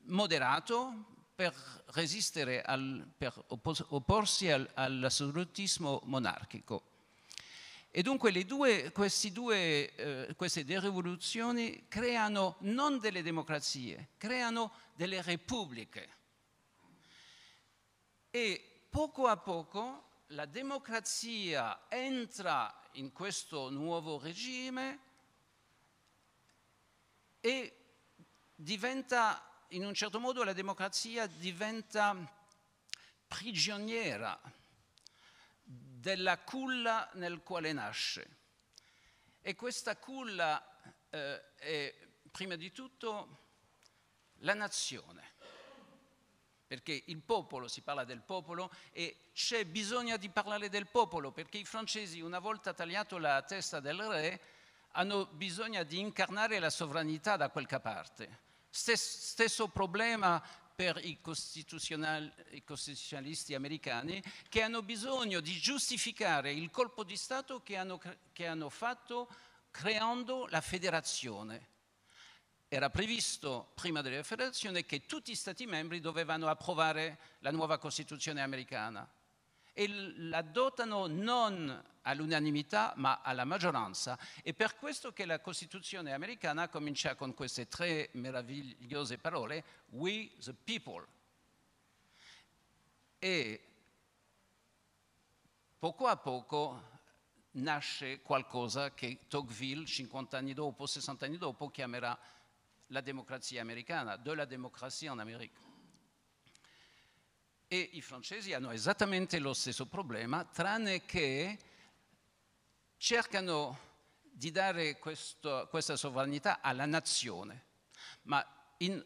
moderato per resistere, al, per opporsi al, all'assolutismo monarchico. E dunque le due, questi due, eh, queste due rivoluzioni creano non delle democrazie, creano delle repubbliche. E poco a poco la democrazia entra in questo nuovo regime e diventa, in un certo modo, la democrazia diventa prigioniera della culla nel quale nasce. E questa culla eh, è, prima di tutto, la nazione. Perché il popolo, si parla del popolo e c'è bisogno di parlare del popolo, perché i francesi, una volta tagliato la testa del re, hanno bisogno di incarnare la sovranità da qualche parte. Stes- stesso problema per i, costituzional- i costituzionalisti americani, che hanno bisogno di giustificare il colpo di Stato che hanno, cre- che hanno fatto creando la federazione. era previsto prima della federazione che tutti gli Stati membri dovevano approvare la nuova Costituzione americana e l'adottano non all'unanimità ma alla maggioranza. È per questo che la Costituzione americana comincia con queste tre meravigliose parole, we the people. E poco a poco nasce qualcosa che Tocqueville, cinquanta anni dopo, sessanta anni dopo, chiamerà la democrazia americana, de la democrazia in America. E i francesi hanno esattamente lo stesso problema, tranne che cercano di dare questo, questa sovranità alla nazione, ma in,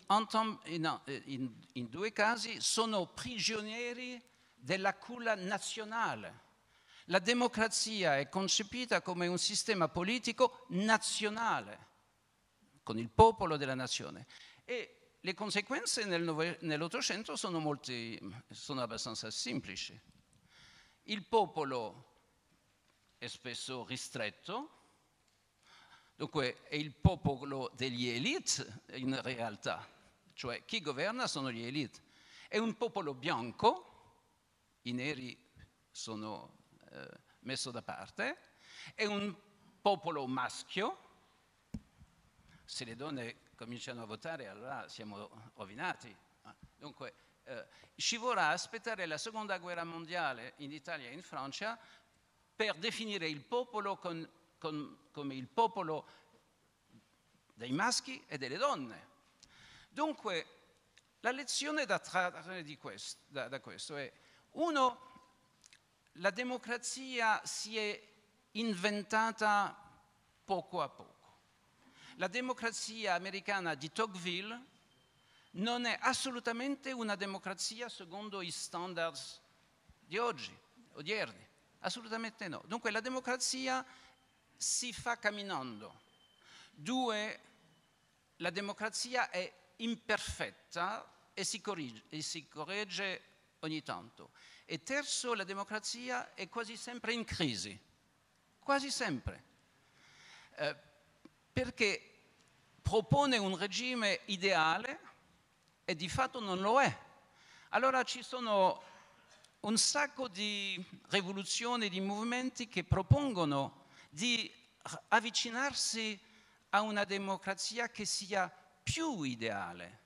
in, in, in due casi sono prigionieri della culla nazionale. La democrazia è concepita come un sistema politico nazionale, con il popolo della nazione. E le conseguenze nel, nell'Ottocento sono, molti, sono abbastanza semplici. Il popolo è spesso ristretto, dunque è il popolo degli elite in realtà, cioè chi governa sono gli elite. È un popolo bianco, i neri sono messo da parte, è un popolo maschio, se le donne cominciano a votare allora siamo rovinati. Dunque eh, ci vorrà aspettare la seconda guerra mondiale in Italia e in Francia per definire il popolo con, con, come il popolo dei maschi e delle donne. Dunque la lezione da trarre di questo, da, da questo è uno. La democrazia si è inventata poco a poco. La democrazia americana di Tocqueville non è assolutamente una democrazia secondo i standards di oggi, odierni. Assolutamente no. Dunque la democrazia si fa camminando. Due, la democrazia è imperfetta e si corrige, e si corregge ogni tanto. E terzo, la democrazia è quasi sempre in crisi, quasi sempre, eh, perché propone un regime ideale e di fatto non lo è. Allora ci sono un sacco di rivoluzioni, di movimenti che propongono di avvicinarsi a una democrazia che sia più ideale.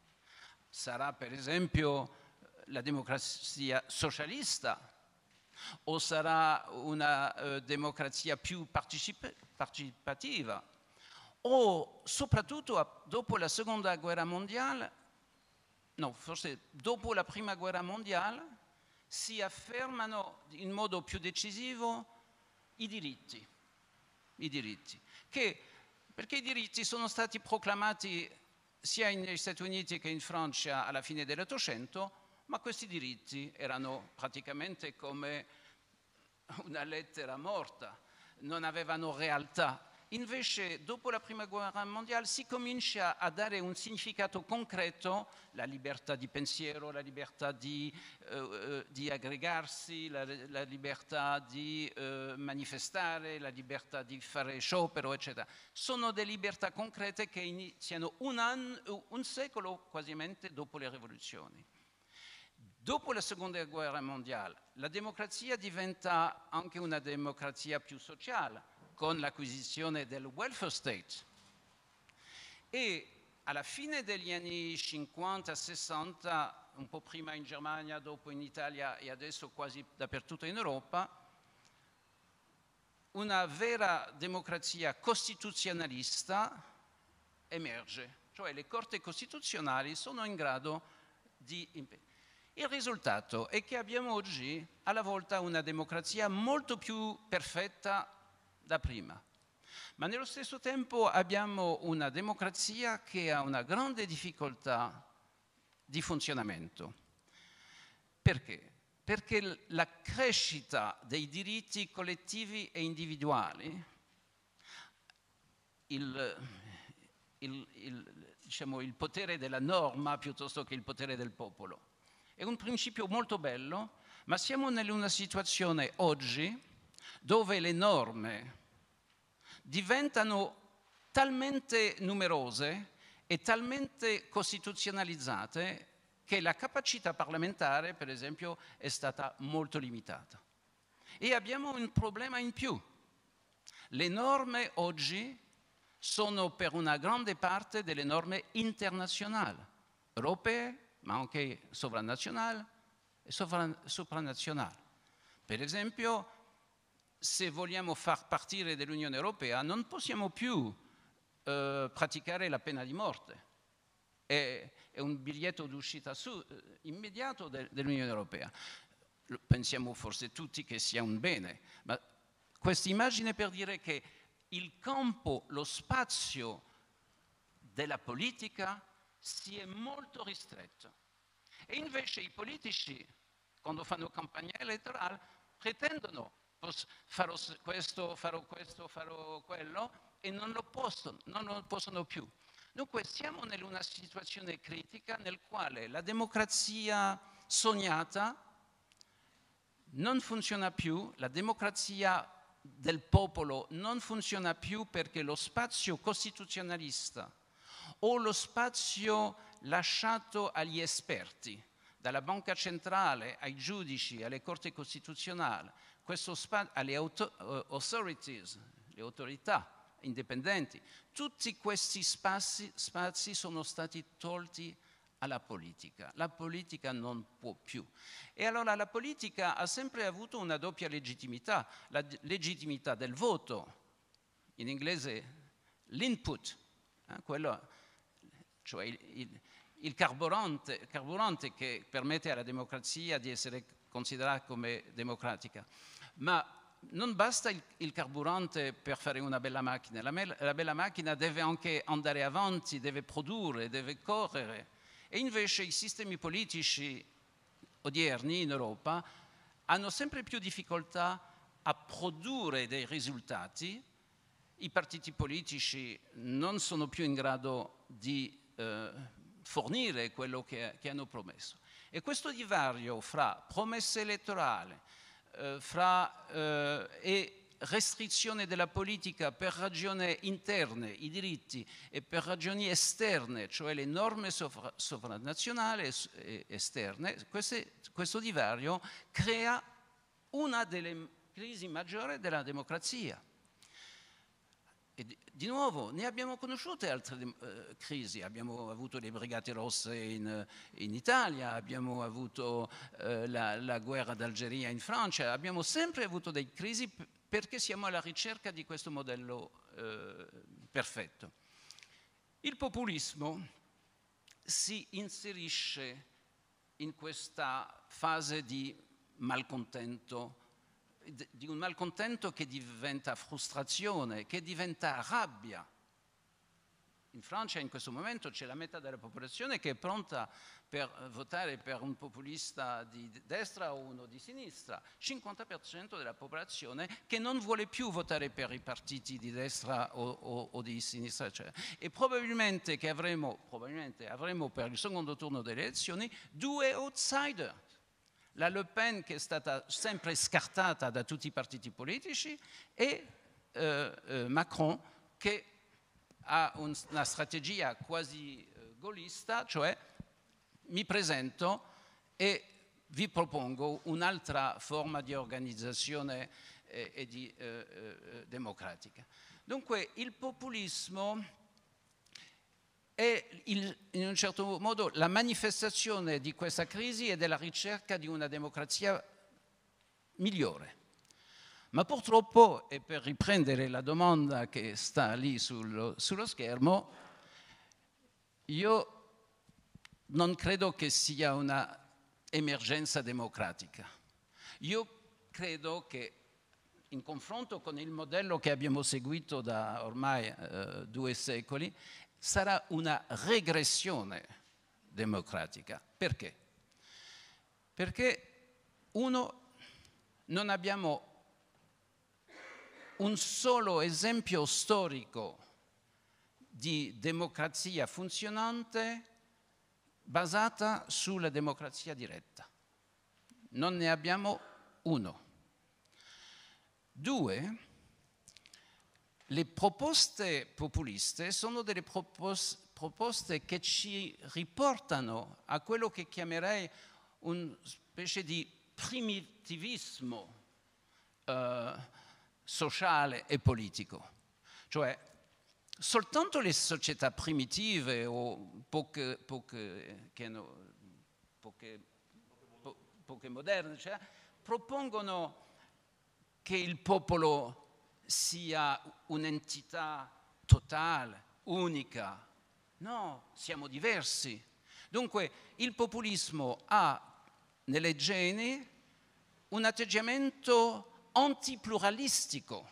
Sarà per esempio la democrazia socialista o sarà una eh, democrazia più partecipativa o soprattutto a, dopo la seconda guerra mondiale, no, forse dopo la prima guerra mondiale si affermano in modo più decisivo i diritti, i diritti. Che, perché i diritti sono stati proclamati sia negli Stati Uniti che in Francia alla fine dell'Ottocento, ma questi diritti erano praticamente come una lettera morta, non avevano realtà. Invece, dopo la Prima Guerra Mondiale, si comincia a dare un significato concreto, la libertà di pensiero, la libertà di, eh, di aggregarsi, la, la libertà di eh, manifestare, la libertà di fare sciopero, eccetera. Sono delle libertà concrete che iniziano un, anno, un secolo quasi dopo le rivoluzioni. Dopo la seconda guerra mondiale, la democrazia diventa anche una democrazia più sociale, con l'acquisizione del welfare state. E alla fine degli anni cinquanta sessanta, un po' prima in Germania, dopo in Italia e adesso quasi dappertutto in Europa, una vera democrazia costituzionalista emerge. Cioè le corti costituzionali sono in grado di impedire. Il risultato è che abbiamo oggi alla volta una democrazia molto più perfetta da prima, ma nello stesso tempo abbiamo una democrazia che ha una grande difficoltà di funzionamento. Perché? Perché la crescita dei diritti collettivi e individuali, il, il, il, diciamo, il potere della norma piuttosto che il potere del popolo, è un principio molto bello, ma siamo in una situazione oggi dove le norme diventano talmente numerose e talmente costituzionalizzate che la capacità parlamentare, per esempio, è stata molto limitata. E abbiamo un problema in più. Le norme oggi sono per una grande parte delle norme internazionali, europee, ma anche sovranazionali e sopranazionali. Per esempio, se vogliamo far partire dall'Unione Europea, non possiamo più eh, praticare la pena di morte. È, è un biglietto d'uscita su, eh, immediato de, dell'Unione Europea. Pensiamo forse tutti che sia un bene, ma questa immagine per dire che il campo, lo spazio della politica si è molto ristretto. E invece i politici, quando fanno campagna elettorale, pretendono farò questo, farò questo, farò quello, e non lo possono, non lo possono più. Dunque siamo in una situazione critica nel quale la democrazia sognata non funziona più, la democrazia del popolo non funziona più perché lo spazio costituzionalista o lo spazio lasciato agli esperti, dalla banca centrale ai giudici, alle corti costituzionali, questo spazio alle authorities, le autorità indipendenti, tutti questi spazi, spazi sono stati tolti alla politica. La politica non può più. E allora la politica ha sempre avuto una doppia legittimità, la legittimità del voto, in inglese l'input, eh, quello, cioè il, il, il carburante, carburante che permette alla democrazia di essere considerata come democratica. Ma non basta il, il carburante per fare una bella macchina, la, me, la bella macchina deve anche andare avanti, deve produrre, deve correre. E invece i sistemi politici odierni in Europa hanno sempre più difficoltà a produrre dei risultati, i partiti politici non sono più in grado di eh, fornire quello che, che hanno promesso. E questo divario fra promesse elettorali, eh, fra, eh, e restrizione della politica per ragioni interne, i diritti, e per ragioni esterne, cioè le norme sovra sovranazionali e esterne, queste, questo divario crea una delle crisi maggiori della democrazia. E di, di nuovo, ne abbiamo conosciute altre eh, crisi, abbiamo avuto le Brigate Rosse in, in Italia, abbiamo avuto eh, la, la guerra d'Algeria in Francia, abbiamo sempre avuto delle crisi perché siamo alla ricerca di questo modello eh, perfetto. Il populismo si inserisce in questa fase di malcontento, di un malcontento che diventa frustrazione, che diventa rabbia. In Francia in questo momento c'è la metà della popolazione che è pronta per votare per un populista di destra o uno di sinistra, cinquanta per cento della popolazione che non vuole più votare per i partiti di destra o, o, o di sinistra, eccetera. E probabilmente, che avremo, probabilmente avremo per il secondo turno delle elezioni due outsider. La Le Pen, che è stata sempre scartata da tutti i partiti politici, e eh, Macron, che ha un, una strategia quasi eh, gaullista, cioè mi presento e vi propongo un'altra forma di organizzazione eh, e di, eh, eh, democratica. Dunque il populismo è il, in un certo modo la manifestazione di questa crisi e della ricerca di una democrazia migliore. Ma purtroppo, e per riprendere la domanda che sta lì sullo, sullo schermo, io non credo che sia una emergenza democratica. Io credo che in confronto con il modello che abbiamo seguito da ormai eh, due secoli, sarà una regressione democratica. Perché? Perché, uno, non abbiamo un solo esempio storico di democrazia funzionante basata sulla democrazia diretta. Non ne abbiamo uno. Due, le proposte populiste sono delle propos- proposte che ci riportano a quello che chiamerei una specie di primitivismo eh, sociale e politico. Cioè, soltanto le società primitive o poche, poche, che no, poche, po, poche moderne, cioè, propongono che il popolo sia un'entità totale, unica. No, siamo diversi. Dunque il populismo ha nelle gene un atteggiamento antipluralistico,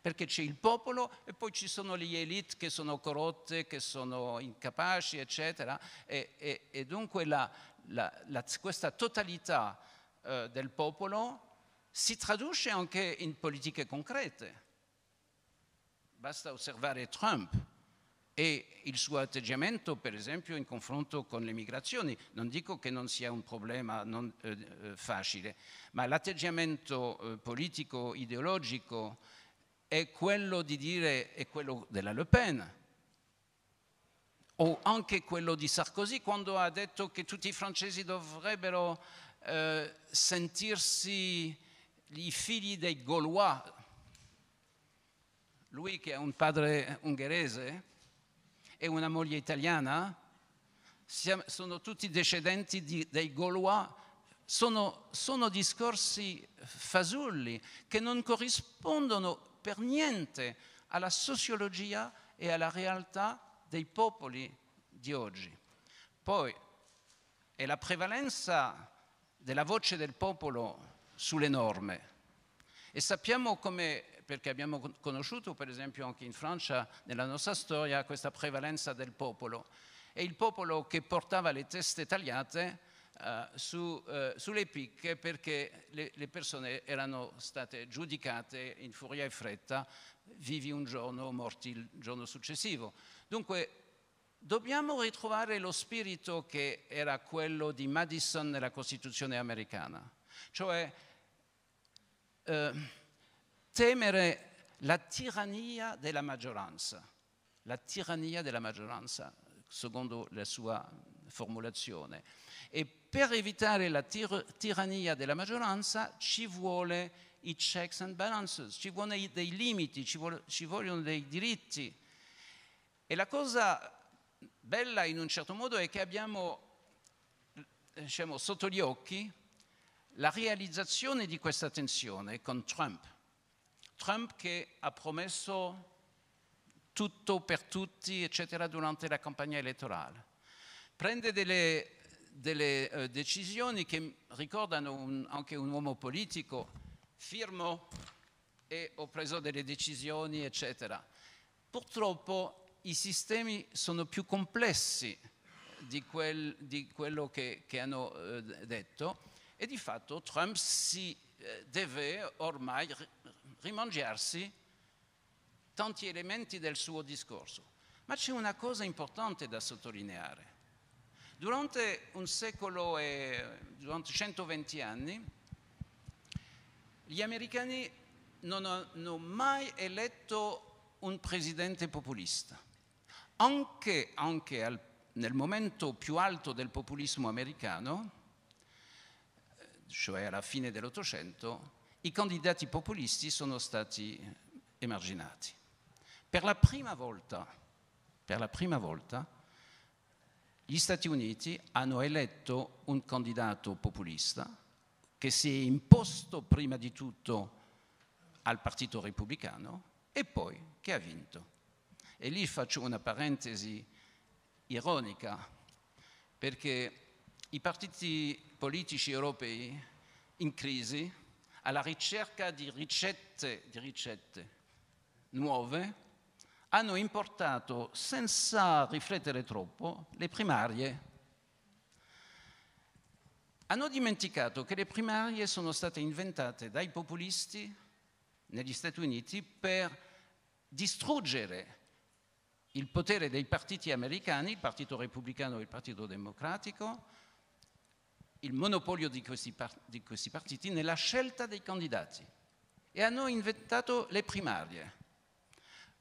perché c'è il popolo e poi ci sono le élite che sono corrotte, che sono incapaci, eccetera. E, e, e dunque la, la, la, questa totalità eh, del popolo si traduce anche in politiche concrete. Basta osservare Trump e il suo atteggiamento, per esempio, in confronto con le migrazioni. Non dico che non sia un problema non, eh, facile, ma l'atteggiamento eh, politico, ideologico, è quello di dire, è quello della Le Pen, o anche quello di Sarkozy, quando ha detto che tutti i francesi dovrebbero eh, sentirsi i figli dei Gaulois. Lui che ha un padre ungherese e una moglie italiana, sono tutti discendenti di, dei Gaulois, sono, sono discorsi fasulli che non corrispondono per niente alla sociologia e alla realtà dei popoli di oggi. Poi è la prevalenza della voce del popolo sulle norme, e sappiamo come, perché abbiamo conosciuto per esempio anche in Francia nella nostra storia questa prevalenza del popolo, e il popolo che portava le teste tagliate uh, su, uh, sulle picche, perché le, le persone erano state giudicate in furia e fretta, vivi un giorno, morti il giorno successivo. Dunque dobbiamo ritrovare lo spirito che era quello di Madison nella Costituzione americana, cioè Eh, temere la tirannia della maggioranza, la tirannia della maggioranza, secondo la sua formulazione. E per evitare la tir- tirannia della maggioranza ci vuole i checks and balances, ci vogliono dei limiti, ci, vuole, ci vogliono dei diritti. E la cosa bella, in un certo modo, è che abbiamo, diciamo, sotto gli occhi la realizzazione di questa tensione con Trump. Trump che ha promesso tutto per tutti, eccetera, durante la campagna elettorale. Prende delle, delle eh, decisioni che ricordano un, anche un uomo politico, firmo e ho preso delle decisioni, eccetera. Purtroppo i sistemi sono più complessi di, quel, di quello che, che hanno eh, detto. E di fatto Trump si deve ormai rimangiarsi tanti elementi del suo discorso. Ma c'è una cosa importante da sottolineare. Durante un secolo e durante centoventi anni, gli americani non hanno mai eletto un presidente populista. Anche, anche al, nel momento più alto del populismo americano, cioè alla fine dell'Ottocento, i candidati populisti sono stati emarginati. Per la prima volta, per la prima volta, gli Stati Uniti hanno eletto un candidato populista che si è imposto prima di tutto al Partito Repubblicano e poi che ha vinto. E lì faccio una parentesi ironica, perché i partiti politici europei in crisi, alla ricerca di ricette, di ricette nuove, hanno importato, senza riflettere troppo, le primarie. Hanno dimenticato che le primarie sono state inventate dai populisti negli Stati Uniti per distruggere il potere dei partiti americani, il Partito Repubblicano e il Partito Democratico, il monopolio di questi, di questi partiti nella scelta dei candidati, e hanno inventato le primarie.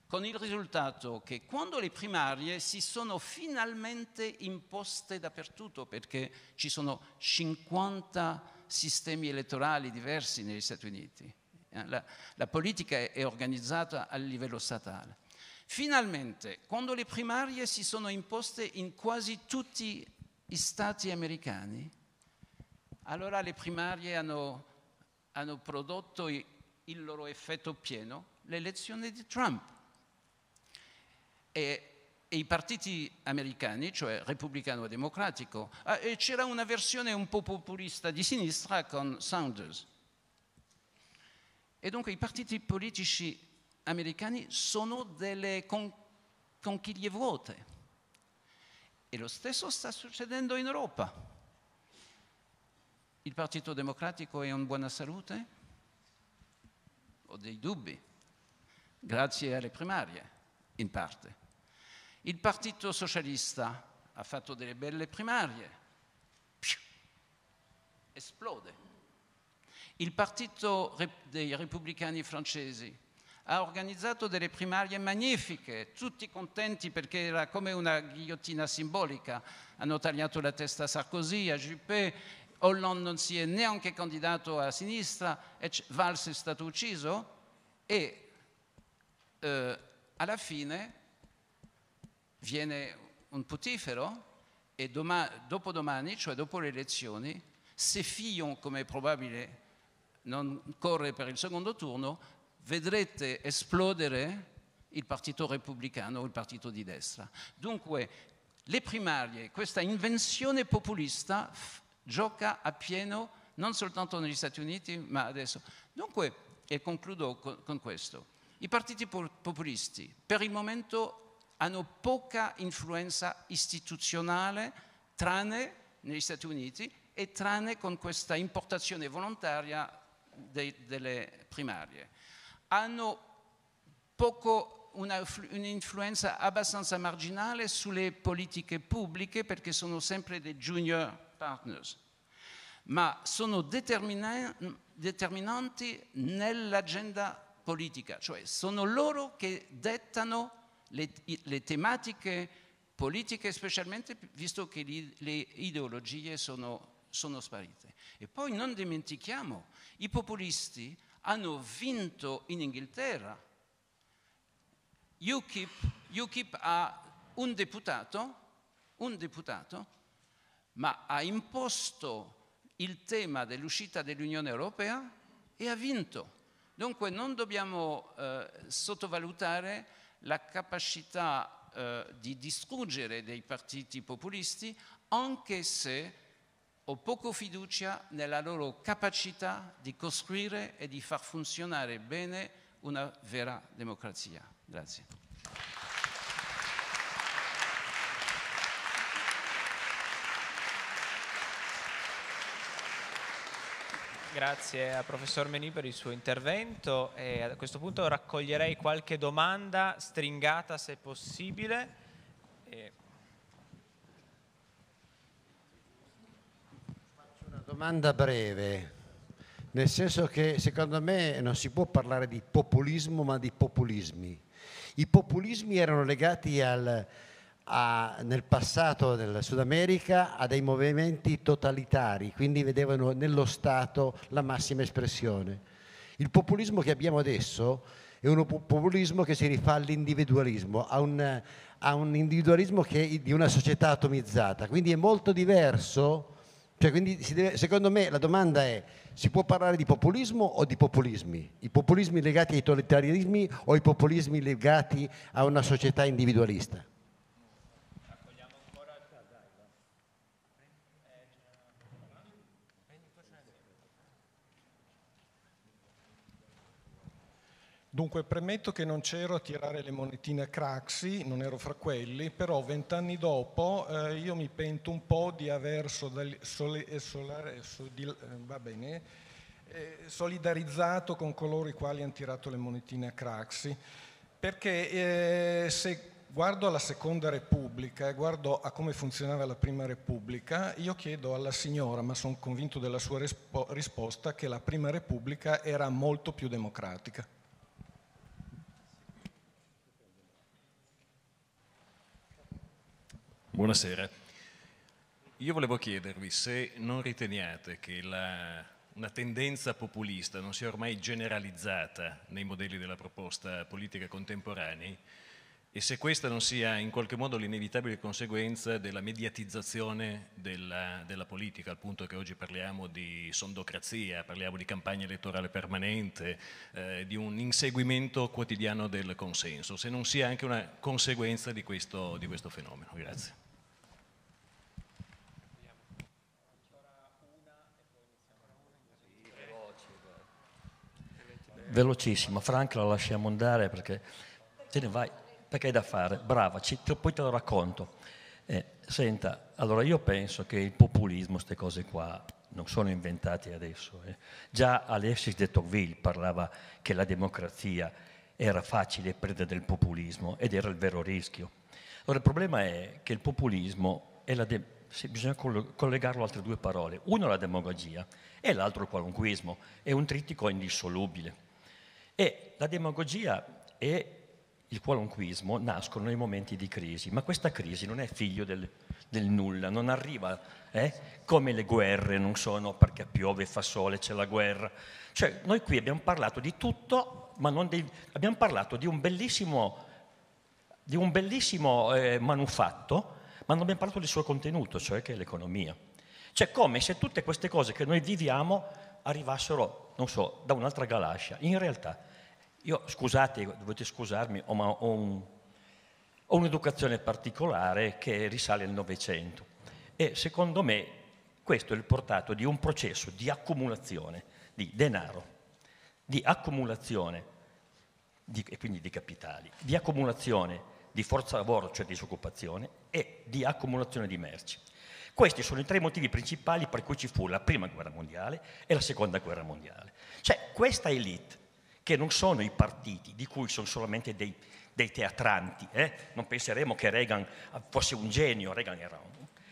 con il risultato che quando le primarie si sono finalmente imposte dappertutto, perché ci sono cinquanta sistemi elettorali diversi negli Stati Uniti, la, la politica è, è organizzata a livello statale. Finalmente, quando le primarie si sono imposte in quasi tutti gli stati americani, allora le primarie hanno, hanno prodotto il loro effetto pieno, l'elezione di Trump. E, e i partiti americani, cioè repubblicano e democratico, eh, c'era una versione un po' populista di sinistra con Sanders. E dunque i partiti politici americani sono delle con, conchiglie vuote. E lo stesso sta succedendo in Europa. Il Partito Democratico è in buona salute? Ho dei dubbi, grazie alle primarie, in parte. Il Partito Socialista ha fatto delle belle primarie, esplode. Il Partito dei Repubblicani francesi ha organizzato delle primarie magnifiche, tutti contenti perché era come una ghigliottina simbolica. Hanno tagliato la testa a Sarkozy, a Juppé, Hollande non si è neanche candidato a sinistra, e Valls è stato ucciso e eh, alla fine viene un puttifero e doma- dopodomani, cioè dopo le elezioni, se Fillon, come è probabile, non corre per il secondo turno, vedrete esplodere il partito repubblicano o il partito di destra. Dunque, le primarie, questa invenzione populista gioca a pieno non soltanto negli Stati Uniti, ma adesso. Dunque, e concludo con, con questo, i partiti po- populisti per il momento hanno poca influenza istituzionale, tranne negli Stati Uniti e tranne con questa importazione volontaria de- delle primarie. Hanno poco un'influenza abbastanza marginale sulle politiche pubbliche perché sono sempre dei junior partners, ma sono determina- determinanti nell'agenda politica, cioè sono loro che dettano le, le tematiche politiche, specialmente visto che li, le ideologie sono, sono sparite. E poi non dimentichiamo, i populisti hanno vinto in Inghilterra. UKIP, UKIP ha un deputato, un deputato, ma ha imposto il tema dell'uscita dell'Unione Europea e ha vinto. Dunque non dobbiamo eh, sottovalutare la capacità eh, di distruggere dei partiti populisti, anche se ho poco fiducia nella loro capacità di costruire e di far funzionare bene una vera democrazia. Grazie. Grazie al professor Meni per il suo intervento e a questo punto raccoglierei qualche domanda stringata se possibile. E domanda breve, nel senso che secondo me non si può parlare di populismo ma di populismi. I populismi erano legati al, a, nel passato del Sud America a dei movimenti totalitari, quindi vedevano nello Stato la massima espressione. Il populismo che abbiamo adesso è un populismo che si rifà all'individualismo, a un, a un individualismo che è di una società atomizzata, quindi è molto diverso. Cioè, quindi si deve, secondo me la domanda è: si può parlare di populismo o di populismi? I populismi legati ai totalitarismi o i populismi legati a una società individualista? Raccogliamo ancora. Dunque, premetto che non c'ero a tirare le monetine a Craxi, non ero fra quelli, però vent'anni dopo eh, io mi pento un po' di aver sodali, sole, solare, sodil, eh, va bene, eh, solidarizzato con coloro i quali hanno tirato le monetine a Craxi, perché eh, se guardo alla Seconda Repubblica e guardo a come funzionava la Prima Repubblica, io chiedo alla signora, ma sono convinto della sua rispo- risposta, che la Prima Repubblica era molto più democratica. Buonasera. Io volevo chiedervi se non riteniate che la, una tendenza populista non sia ormai generalizzata nei modelli della proposta politica contemporanei e se questa non sia in qualche modo l'inevitabile conseguenza della mediatizzazione della, della politica, al punto che oggi parliamo di sondocrazia, parliamo di campagna elettorale permanente, eh, di un inseguimento quotidiano del consenso, se non sia anche una conseguenza di questo, di questo fenomeno. Grazie. Velocissima, Frank la lasciamo andare perché te ne vai, perché è da fare, brava, ci, te, poi te lo racconto. Eh, senta, allora io penso che il populismo, queste cose qua, non sono inventate adesso. Eh. Già Alexis de Tocqueville parlava che la democrazia era facile preda del populismo ed era il vero rischio. Allora il problema è che il populismo, è la de sì, bisogna collegarlo a altre due parole, uno è la demagogia e l'altro il qualunquismo, è un trittico indissolubile. E la demagogia e il qualunquismo nascono nei momenti di crisi, ma questa crisi non è figlio del, del nulla, non arriva eh? come le guerre, non sono perché piove, fa sole, c'è la guerra. Cioè noi qui abbiamo parlato di tutto, ma non dei, abbiamo parlato di un bellissimo, di un bellissimo eh, manufatto, ma non abbiamo parlato del suo contenuto, cioè che è l'economia. Cioè come se tutte queste cose che noi viviamo arrivassero, non so, da un'altra galascia. In realtà, io, scusate, dovete scusarmi, ho, ma ho, un, ho un'educazione particolare che risale al Novecento e secondo me questo è il portato di un processo di accumulazione di denaro, di accumulazione di, e quindi di capitali, di accumulazione di forza lavoro, cioè disoccupazione, e di accumulazione di merci. Questi sono i tre motivi principali per cui ci fu la prima guerra mondiale e la seconda guerra mondiale. Cioè questa elite, che non sono i partiti, di cui sono solamente dei, dei teatranti, eh? non penseremo che Reagan fosse un genio, Reagan era un,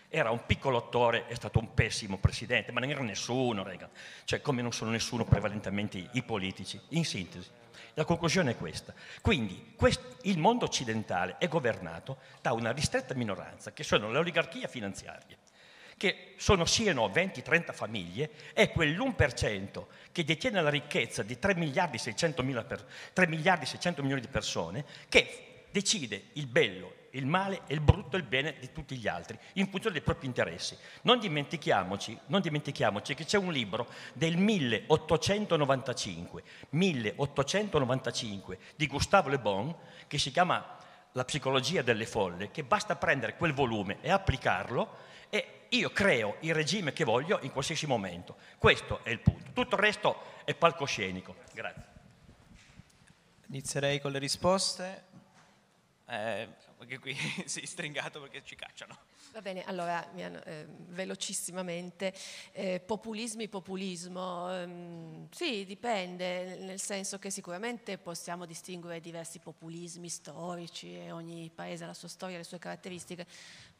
era un piccolo attore, è stato un pessimo presidente, ma non era nessuno Reagan, cioè come non sono nessuno prevalentemente i politici, in sintesi. La conclusione è questa. Quindi quest- il mondo occidentale è governato da una ristretta minoranza, che sono le oligarchie finanziarie, che sono sì e no venti trenta famiglie, è quell'uno per cento che detiene la ricchezza di tre miliardi seicento milioni di persone, che decide il bello, il male, il brutto e il bene di tutti gli altri, in funzione dei propri interessi. Non dimentichiamoci, non dimentichiamoci che c'è un libro del milleottocentonovantacinque di Gustave Le Bon, che si chiama La psicologia delle folle, che basta prendere quel volume e applicarlo, e io creo il regime che voglio in qualsiasi momento. Questo è il punto. Tutto il resto è palcoscenico. Grazie. Inizierei con le risposte. Eh, anche qui si stringato perché ci cacciano. Va bene, allora, eh, velocissimamente, eh, populismi, populismo, ehm, sì, dipende, nel senso che sicuramente possiamo distinguere diversi populismi storici e ogni paese ha la sua storia, le sue caratteristiche,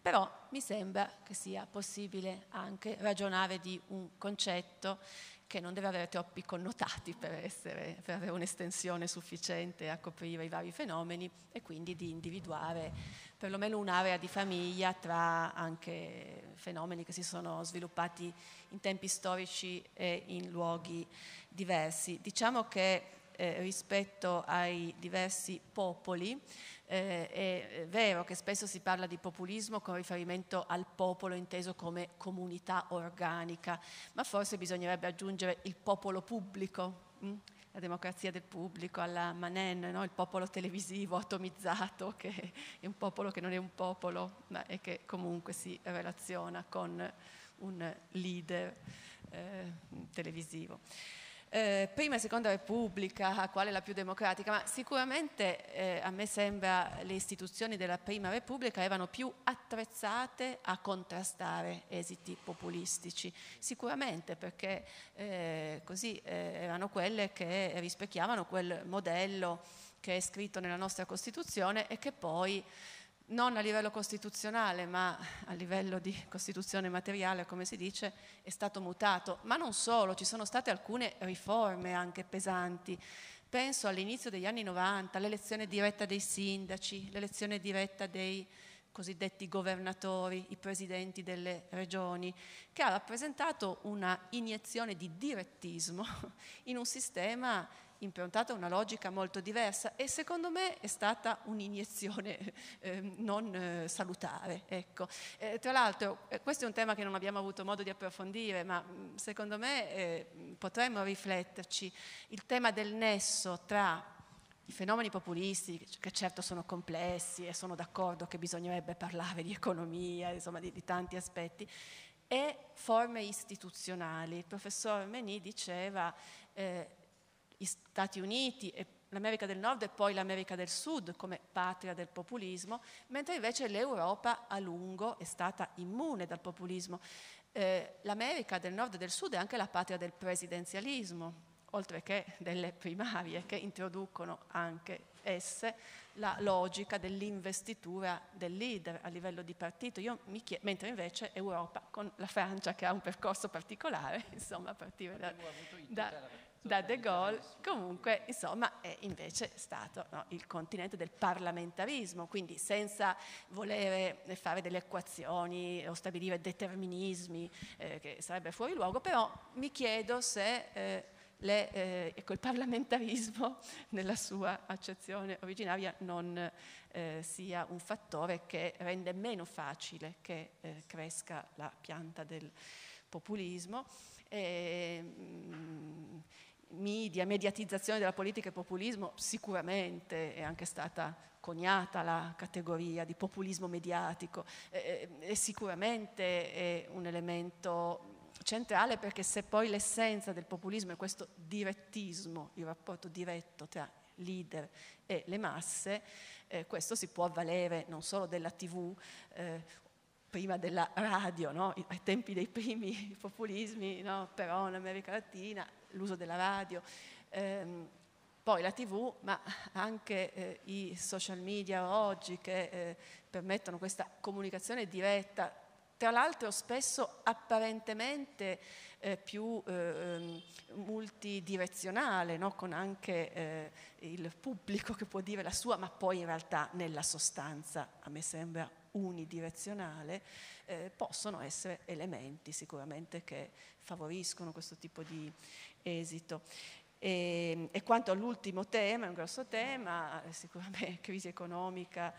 però mi sembra che sia possibile anche ragionare di un concetto che non deve avere troppi connotati per, essere, per avere un'estensione sufficiente a coprire i vari fenomeni, e quindi di individuare perlomeno un'area di famiglia tra anche fenomeni che si sono sviluppati in tempi storici e in luoghi diversi. Diciamo che eh, rispetto ai diversi popoli eh, è vero che spesso si parla di populismo con riferimento al popolo inteso come comunità organica, ma forse bisognerebbe aggiungere il popolo pubblico, mh? la democrazia del pubblico, alla Manen, no? il popolo televisivo atomizzato, che è un popolo che non è un popolo, ma è che comunque si relaziona con un leader eh, televisivo. Eh, prima e seconda repubblica, quale è la più democratica? Ma sicuramente eh, a me sembra le istituzioni della prima repubblica erano più attrezzate a contrastare esiti populistici, sicuramente, perché eh, così eh, erano quelle che rispecchiavano quel modello che è scritto nella nostra Costituzione e che poi non a livello costituzionale, ma a livello di Costituzione materiale, come si dice, è stato mutato. Ma non solo, ci sono state alcune riforme anche pesanti. Penso all'inizio degli anni novanta, l'elezione diretta dei sindaci, l'elezione diretta dei cosiddetti governatori, i presidenti delle regioni, che ha rappresentato una iniezione di direttismo in un sistema improntata a una logica molto diversa, e secondo me è stata un'iniezione eh, non eh, salutare. Ecco. Eh, tra l'altro eh, questo è un tema che non abbiamo avuto modo di approfondire, ma mh, secondo me eh, potremmo rifletterci il tema del nesso tra i fenomeni populisti, che certo sono complessi e sono d'accordo che bisognerebbe parlare di economia, insomma di, di tanti aspetti, e forme istituzionali. Il professor Meny diceva eh, gli Stati Uniti e l'America del Nord e poi l'America del Sud come patria del populismo, mentre invece l'Europa a lungo è stata immune dal populismo. Eh, L'America del Nord e del Sud è anche la patria del presidenzialismo, oltre che delle primarie, che introducono anche esse la logica dell'investitura del leader a livello di partito. Io mi chiedo, mentre invece Europa, con la Francia che ha un percorso particolare, insomma a partire da... da da De Gaulle, comunque insomma è invece stato no, il continente del parlamentarismo, quindi senza volere fare delle equazioni o stabilire determinismi eh, che sarebbe fuori luogo, però mi chiedo se eh, le, eh, ecco, il parlamentarismo nella sua accezione originaria non eh, sia un fattore che rende meno facile che eh, cresca la pianta del populismo. E, mh, media, mediatizzazione della politica e populismo, sicuramente è anche stata coniata la categoria di populismo mediatico, e, e sicuramente è un elemento centrale, perché se poi l'essenza del populismo è questo direttismo, il rapporto diretto tra leader e le masse, eh, questo si può avvalere non solo della tivù, eh, prima della radio, no? Ai tempi dei primi populismi, no? Però in America Latina, l'uso della radio, ehm, poi la tivù, ma anche eh, i social media oggi che eh, permettono questa comunicazione diretta, tra l'altro spesso apparentemente eh, più eh, multidirezionale, no? Con anche eh, il pubblico che può dire la sua, ma poi in realtà nella sostanza, a me sembra, unidirezionale, eh, possono essere elementi sicuramente che favoriscono questo tipo di esito. E, e quanto all'ultimo tema, è un grosso tema, sicuramente crisi economica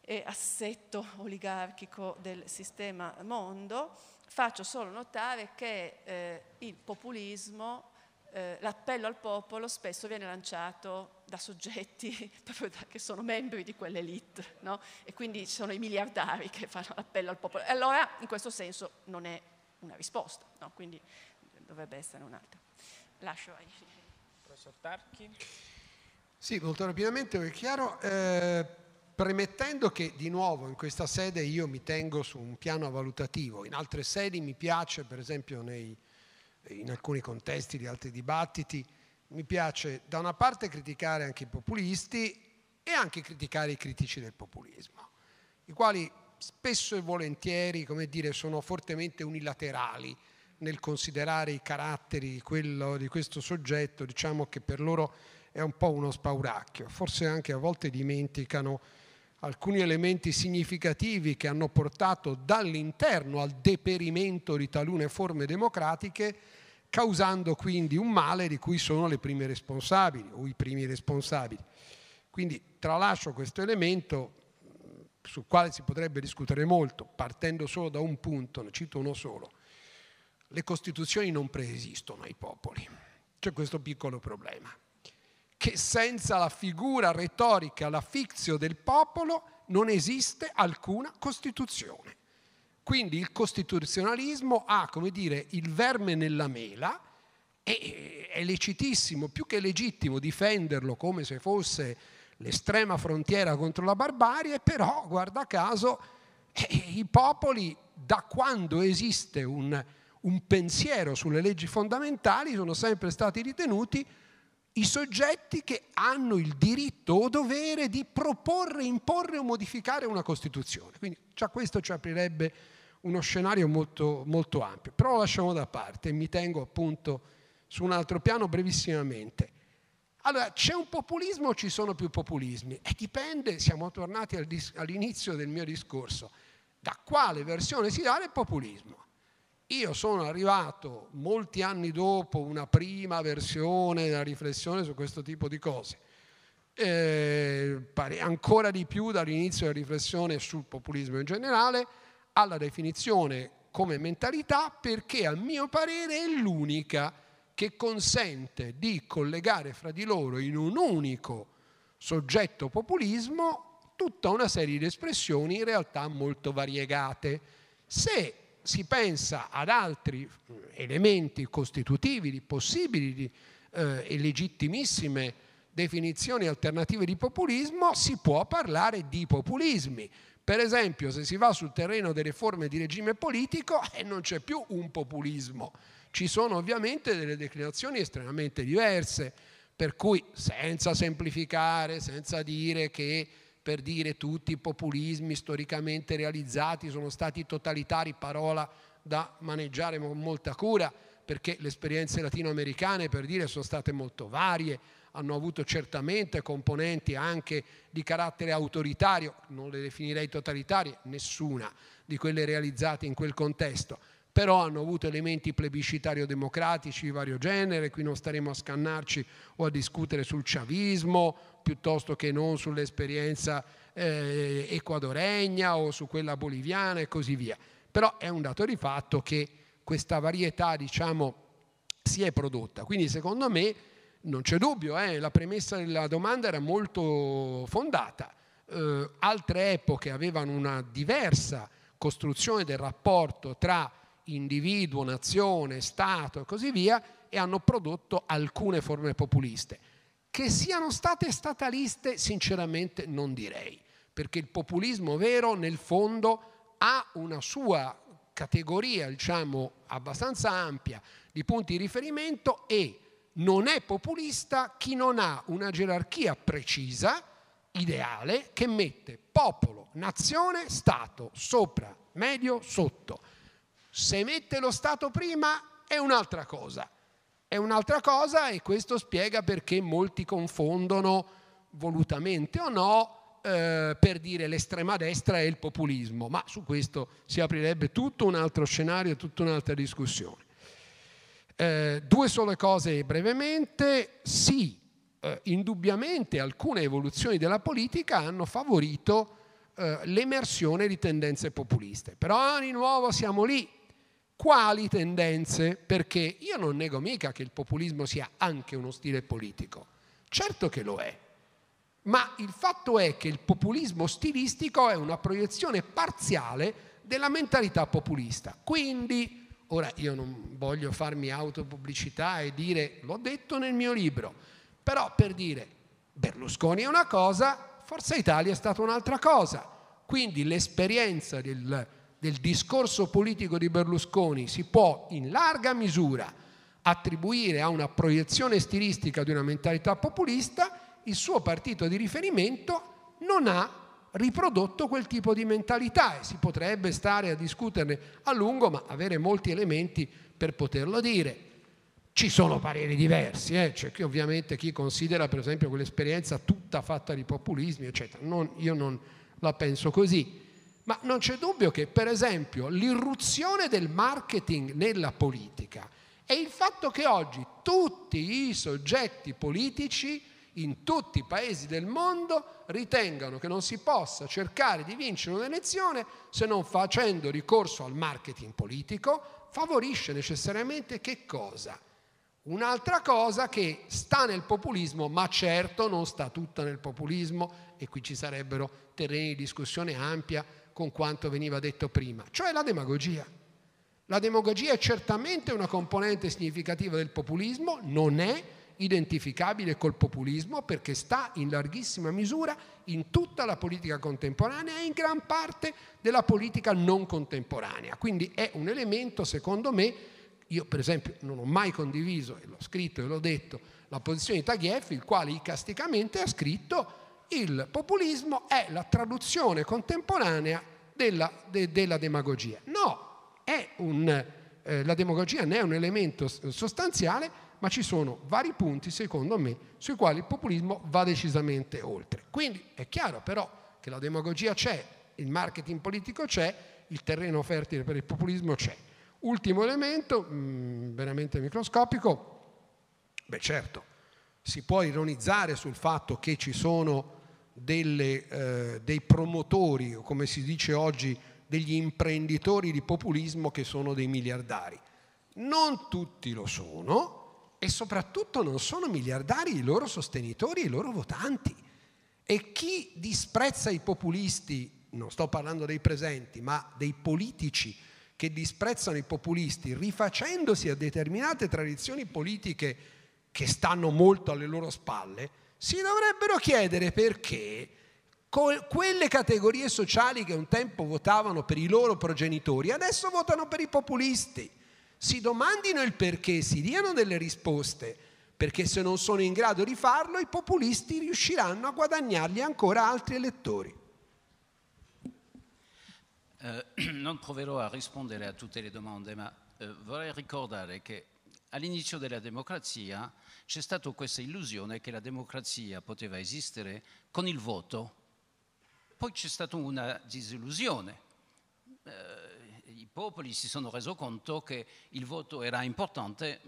e assetto oligarchico del sistema mondo, faccio solo notare che eh, il populismo, eh, l'appello al popolo spesso viene lanciato da soggetti proprio da, che sono membri di quell'elite, no? E quindi ci sono i miliardari che fanno l'appello al popolo, e allora in questo senso non è una risposta, no? Quindi dovrebbe essere un'altra. Lascio ai professor Tarchi. Sì, molto rapidamente, è chiaro, eh, premettendo che di nuovo in questa sede io mi tengo su un piano valutativo, in altre sedi mi piace, per esempio nei, in alcuni contesti di altri dibattiti, mi piace da una parte criticare anche i populisti e anche criticare i critici del populismo, i quali spesso e volentieri, come dire, sono fortemente unilaterali nel considerare i caratteri di, quello, di questo soggetto, diciamo che per loro è un po' uno spauracchio, forse anche a volte dimenticano alcuni elementi significativi che hanno portato dall'interno al deperimento di talune forme democratiche, causando quindi un male di cui sono le prime responsabili o i primi responsabili. Quindi tralascio questo elemento sul quale si potrebbe discutere molto, partendo solo da un punto, ne cito uno solo. Le Costituzioni non preesistono ai popoli. C'è questo piccolo problema, che senza la figura retorica, la fictio del popolo, non esiste alcuna Costituzione. Quindi il costituzionalismo ha, come dire, il verme nella mela, e è lecitissimo, più che legittimo, difenderlo come se fosse l'estrema frontiera contro la barbarie, però, guarda caso, i popoli, da quando esiste un, un pensiero sulle leggi fondamentali, sono sempre stati ritenuti i soggetti che hanno il diritto o dovere di proporre, imporre o modificare una Costituzione. Quindi già questo ci aprirebbe uno scenario molto, molto ampio, però lo lasciamo da parte e mi tengo appunto su un altro piano brevissimamente. Allora, c'è un populismo o ci sono più populismi? E dipende, siamo tornati al all'inizio del mio discorso, da quale versione si dà il populismo. Io sono arrivato molti anni dopo una prima versione della riflessione su questo tipo di cose, eh, ancora di più dall'inizio della riflessione sul populismo in generale, alla definizione come mentalità, perché a mio parere è l'unica che consente di collegare fra di loro in un unico soggetto populismo tutta una serie di espressioni in realtà molto variegate. Se si pensa ad altri elementi costitutivi di possibili di, eh, e legittimissime definizioni alternative di populismo, si può parlare di populismi. Per esempio, se si va sul terreno delle forme di regime politico, eh, non c'è più un populismo. Ci sono ovviamente delle declinazioni estremamente diverse, per cui senza semplificare, senza dire che per dire tutti i populismi storicamente realizzati sono stati totalitari, parola da maneggiare con molta cura, perché le esperienze latinoamericane, per dire, sono state molto varie, hanno avuto certamente componenti anche di carattere autoritario, non le definirei totalitarie, nessuna di quelle realizzate in quel contesto, però hanno avuto elementi plebiscitario-democratici di vario genere, qui non staremo a scannarci o a discutere sul chavismo, piuttosto che non sull'esperienza eh, ecuadoregna o su quella boliviana e così via. Però è un dato di fatto che questa varietà, diciamo, si è prodotta, quindi secondo me non c'è dubbio, eh? La premessa della domanda era molto fondata. Eh, altre epoche avevano una diversa costruzione del rapporto tra individuo, nazione, Stato e così via, e hanno prodotto alcune forme populiste. Che siano state stataliste, sinceramente non direi, perché il populismo vero nel fondo ha una sua categoria, diciamo, abbastanza ampia di punti di riferimento, e non è populista chi non ha una gerarchia precisa, ideale, che mette popolo, nazione, Stato, sopra, medio, sotto. Se mette lo Stato prima è un'altra cosa, è un'altra cosa, e questo spiega perché molti confondono, volutamente o no, eh, per dire l'estrema destra e il populismo, ma su questo si aprirebbe tutto un altro scenario, tutta un'altra discussione. Eh, due sole cose brevemente. Sì, eh, indubbiamente alcune evoluzioni della politica hanno favorito eh, l'emersione di tendenze populiste, però di nuovo siamo lì. Quali tendenze? Perché io non nego mica che il populismo sia anche uno stile politico, certo che lo è, ma il fatto è che il populismo stilistico è una proiezione parziale della mentalità populista. Quindi, ora, io non voglio farmi autopubblicità e dire, l'ho detto nel mio libro, però per dire, Berlusconi è una cosa, Forza Italia è stata un'altra cosa. Quindi l'esperienza del, del discorso politico di Berlusconi si può in larga misura attribuire a una proiezione stilistica di una mentalità populista. Il suo partito di riferimento non ha riprodotto quel tipo di mentalità, e si potrebbe stare a discuterne a lungo, ma avere molti elementi per poterlo dire. Ci sono pareri diversi, eh? C'è chi, ovviamente, chi considera per esempio quell'esperienza tutta fatta di populismi eccetera, non, io non la penso così, ma non c'è dubbio che per esempio l'irruzione del marketing nella politica e il fatto che oggi tutti i soggetti politici in tutti i paesi del mondo ritengano che non si possa cercare di vincere un'elezione se non facendo ricorso al marketing politico, favorisce necessariamente che cosa? Un'altra cosa che sta nel populismo, ma certo non sta tutta nel populismo, e qui ci sarebbero terreni di discussione ampia con quanto veniva detto prima, cioè la demagogia. La demagogia è certamente una componente significativa del populismo, non è identificabile col populismo perché sta in larghissima misura in tutta la politica contemporanea e in gran parte della politica non contemporanea. Quindi è un elemento, secondo me, io per esempio non ho mai condiviso, e l'ho scritto e l'ho detto, la posizione di Taghieff, il quale icasticamente ha scritto: il populismo è la traduzione contemporanea della, de, della demagogia. No, è un, eh, la demagogia ne è un elemento sostanziale, ma ci sono vari punti, secondo me, sui quali il populismo va decisamente oltre. Quindi è chiaro però che la demagogia c'è, il marketing politico c'è, il terreno fertile per il populismo c'è. Ultimo elemento, mh, veramente microscopico, beh certo, si può ironizzare sul fatto che ci sono delle, eh, dei promotori, o come si dice oggi, degli imprenditori di populismo che sono dei miliardari. Non tutti lo sono e soprattutto non sono miliardari i loro sostenitori e i loro votanti. E chi disprezza i populisti, non sto parlando dei presenti, ma dei politici che disprezzano i populisti rifacendosi a determinate tradizioni politiche che stanno molto alle loro spalle, si dovrebbero chiedere perché quelle categorie sociali che un tempo votavano per i loro progenitori adesso votano per i populisti. Si domandino il perché, si diano delle risposte, perché se non sono in grado di farlo i populisti riusciranno a guadagnargli ancora altri elettori. Eh, non proverò a rispondere a tutte le domande, ma eh, vorrei ricordare che all'inizio della democrazia c'è stata questa illusione che la democrazia poteva esistere con il voto, poi c'è stata una disillusione. Eh, I popoli si sono resi conto che il voto era importante,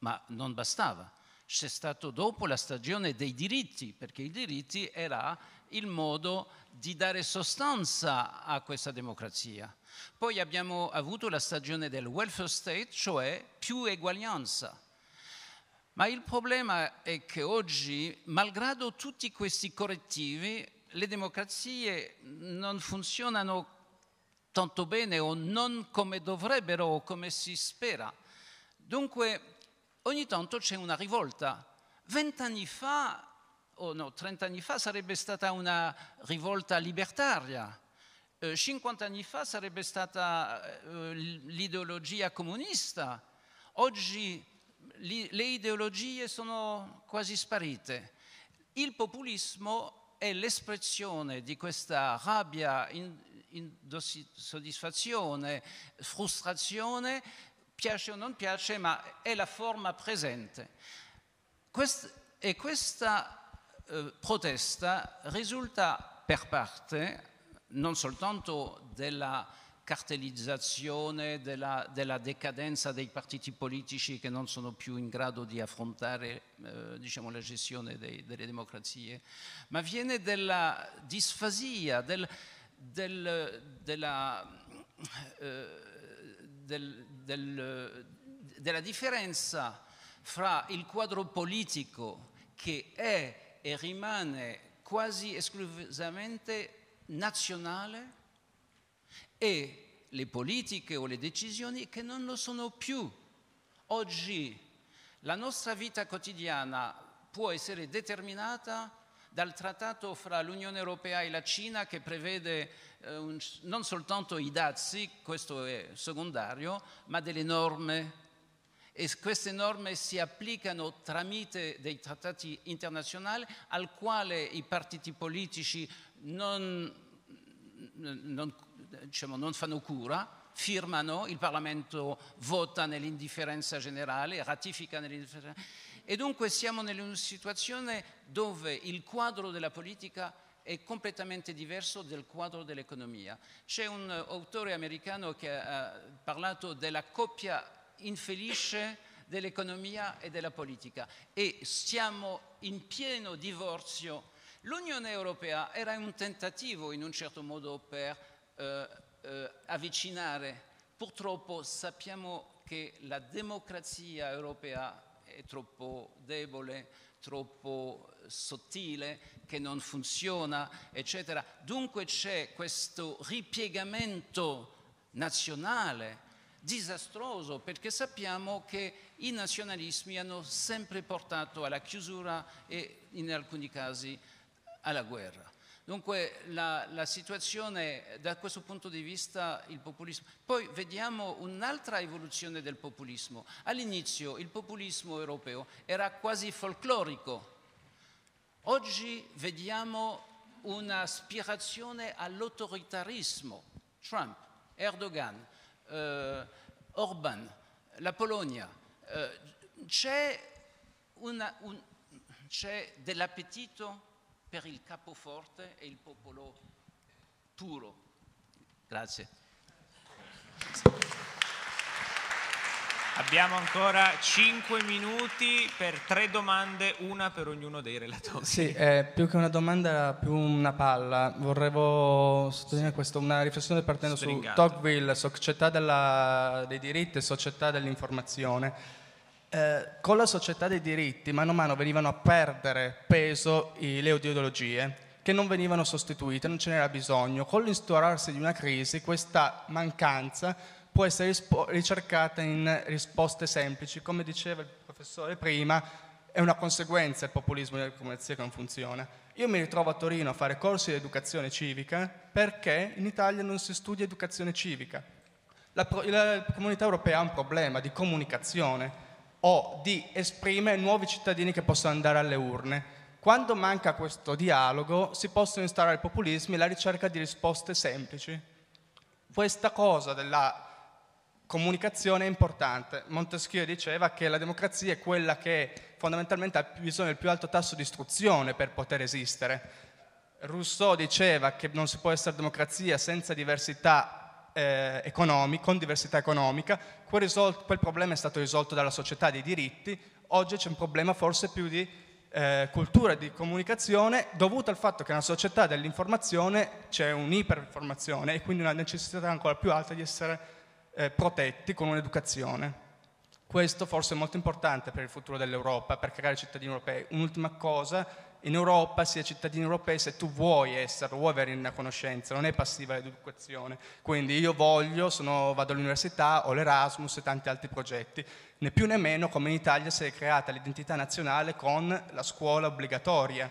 ma non bastava. C'è stato dopo la stagione dei diritti, perché i diritti era il modo di dare sostanza a questa democrazia. Poi abbiamo avuto la stagione del welfare state, cioè più eguaglianza. Ma il problema è che oggi, malgrado tutti questi correttivi, le democrazie non funzionano tanto bene o non come dovrebbero o come si spera. Dunque ogni tanto c'è una rivolta. Vent'anni fa o no, trent'anni fa sarebbe stata una rivolta libertaria, eh, cinquant'anni fa sarebbe stata eh, l'ideologia comunista. Oggi li, le ideologie sono quasi sparite. Il populismo è l'espressione di questa rabbia in, insoddisfazione, frustrazione, piace o non piace, ma è la forma presente. Quest- e questa eh, protesta risulta per parte non soltanto della cartellizzazione, della, della decadenza dei partiti politici che non sono più in grado di affrontare eh, diciamo, la gestione dei, delle democrazie, ma viene della disfasia, del... Del, della, eh, del, del, della differenza fra il quadro politico che è e rimane quasi esclusivamente nazionale e le politiche o le decisioni che non lo sono più. Oggi la nostra vita quotidiana può essere determinata dal trattato fra l'Unione Europea e la Cina che prevede eh, un, non soltanto i dazi, questo è secondario, ma delle norme. E queste norme si applicano tramite dei trattati internazionali al quale i partiti politici non, non, diciamo, non fanno cura, firmano, il Parlamento vota nell'indifferenza generale, ratifica nell'indifferenza generale. E dunque siamo in una situazione dove il quadro della politica è completamente diverso dal quadro dell'economia. C'è un autore americano che ha parlato della coppia infelice dell'economia e della politica e siamo in pieno divorzio. L'Unione Europea era un tentativo in un certo modo per eh, eh, avvicinare. Purtroppo sappiamo che la democrazia europea è troppo debole, troppo sottile, che non funziona, eccetera. Dunque c'è questo ripiegamento nazionale disastroso, perché sappiamo che i nazionalismi hanno sempre portato alla chiusura e in alcuni casi alla guerra. Dunque la, la situazione da questo punto di vista il populismo. Poi vediamo un'altra evoluzione del populismo. All'inizio il populismo europeo era quasi folclorico. Oggi vediamo un'aspirazione all'autoritarismo. Trump, Erdogan, eh, Orban, la Polonia. Eh, c'è una, un, c'è dell'appetito per il capoforte e il popolo turo. Grazie. Abbiamo ancora cinque minuti per tre domande, una per ognuno dei relatori. Sì, eh, più che una domanda era più una palla. Vorrevo sottolineare sì. questo, una riflessione partendo Springato. su Tocqueville, società della, dei diritti e società dell'informazione. Eh, con la società dei diritti mano a mano venivano a perdere peso i, le ideologie che non venivano sostituite, non ce n'era bisogno. Con l'instaurarsi di una crisi questa mancanza può essere ricercata in risposte semplici. Come diceva il professore prima, è una conseguenza il populismo della democrazia che non funziona. Io mi ritrovo a Torino a fare corsi di educazione civica perché in Italia non si studia educazione civica. La, la comunità europea ha un problema di comunicazione o di esprimere nuovi cittadini che possono andare alle urne. Quando manca questo dialogo si possono instaurare populismi e la ricerca di risposte semplici. Questa cosa della comunicazione è importante. Montesquieu diceva che la democrazia è quella che fondamentalmente ha bisogno del più alto tasso di istruzione per poter esistere. Rousseau diceva che non si può essere democrazia senza diversità Eh, economi, con diversità economica. Quel, risolto, quel problema è stato risolto dalla società dei diritti. Oggi c'è un problema forse più di eh, cultura di comunicazione dovuto al fatto che nella società dell'informazione c'è un'iperinformazione e quindi una necessità ancora più alta di essere eh, protetti con un'educazione. Questo forse è molto importante per il futuro dell'Europa, per creare cittadini europei. Un'ultima cosa, in Europa si è cittadini europei se tu vuoi esserlo, vuoi avere una conoscenza, non è passiva l'educazione. Quindi io voglio, sono, vado all'università, ho l'Erasmus e tanti altri progetti. Né più né meno come in Italia si è creata l'identità nazionale con la scuola obbligatoria,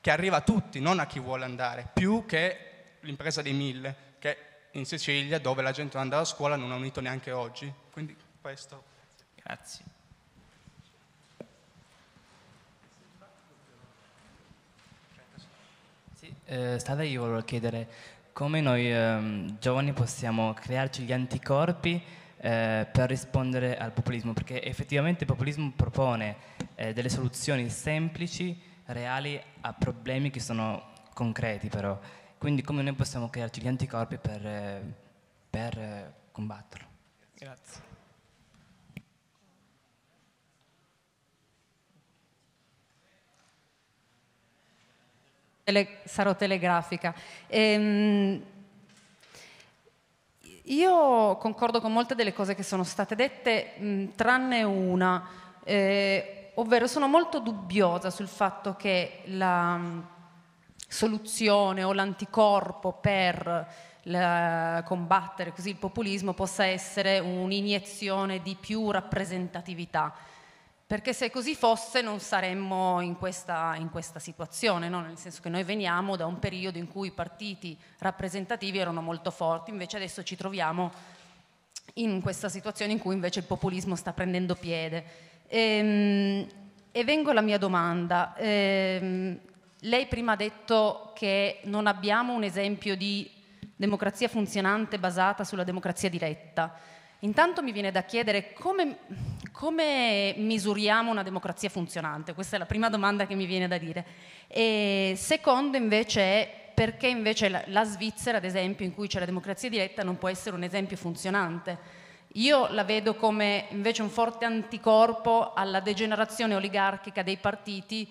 che arriva a tutti, non a chi vuole andare, più che l'impresa dei mille, che in Sicilia, dove la gente non andava a scuola, non ha unito neanche oggi. Quindi questo... Grazie. Sì, eh, Stada, io volevo chiedere come noi eh, giovani possiamo crearci gli anticorpi eh, per rispondere al populismo, perché effettivamente il populismo propone eh, delle soluzioni semplici, reali a problemi che sono concreti però. Quindi come noi possiamo crearci gli anticorpi per, eh, per eh, combatterlo? Grazie. Sarò telegrafica. Ehm, io concordo con molte delle cose che sono state dette, mh, tranne una, eh, ovvero sono molto dubbiosa sul fatto che la mh, soluzione o l'anticorpo per la, combattere così il populismo possa essere un'iniezione di più rappresentatività. Perché se così fosse non saremmo in questa, in questa situazione, no? Nel senso che noi veniamo da un periodo in cui i partiti rappresentativi erano molto forti, invece adesso ci troviamo in questa situazione in cui invece il populismo sta prendendo piede. E, e vengo alla mia domanda. E, lei prima ha detto che non abbiamo un esempio di democrazia funzionante basata sulla democrazia diretta. Intanto mi viene da chiedere come, come misuriamo una democrazia funzionante? Questa è la prima domanda che mi viene da dire. E secondo invece è perché invece la, la Svizzera, ad esempio, in cui c'è la democrazia diretta, non può essere un esempio funzionante. Io la vedo come invece un forte anticorpo alla degenerazione oligarchica dei partiti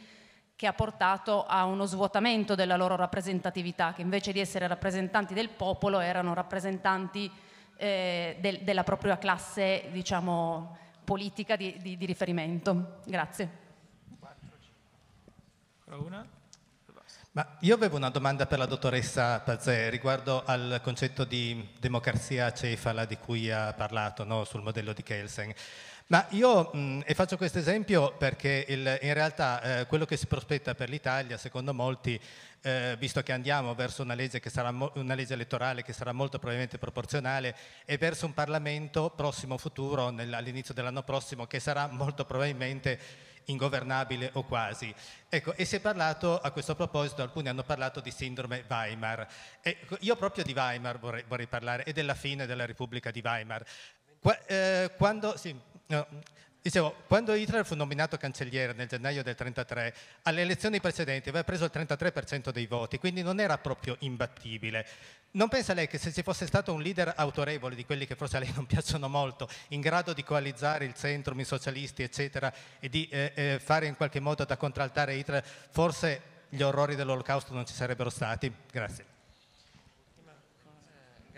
che ha portato a uno svuotamento della loro rappresentatività, che invece di essere rappresentanti del popolo erano rappresentanti Eh, del, della propria classe, diciamo, politica di, di, di riferimento. Grazie. Ma io avevo una domanda per la dottoressa Pazzè riguardo al concetto di democrazia cefala di cui ha parlato, no? Sul modello di Kelsen. Ma io mh, e faccio questo esempio perché il, in realtà eh, quello che si prospetta per l'Italia, secondo molti, eh, visto che andiamo verso una legge, che sarà una legge elettorale che sarà molto probabilmente proporzionale e verso un Parlamento prossimo futuro, all'inizio dell'anno prossimo, che sarà molto probabilmente ingovernabile o quasi. Ecco, e si è parlato a questo proposito, alcuni hanno parlato di sindrome Weimar. E io proprio di Weimar vorrei, vorrei parlare e della fine della Repubblica di Weimar. Qua, eh, quando... Sì, no, Dicevo, quando Hitler fu nominato cancelliere nel gennaio del trentatré, alle elezioni precedenti aveva preso il trentatré per cento dei voti, quindi non era proprio imbattibile. Non pensa lei che se ci fosse stato un leader autorevole, di quelli che forse a lei non piacciono molto, in grado di coalizzare il centrum, i socialisti, eccetera, e di eh, eh, fare in qualche modo da contraltare Hitler, forse gli orrori dell'Olocausto non ci sarebbero stati? Grazie.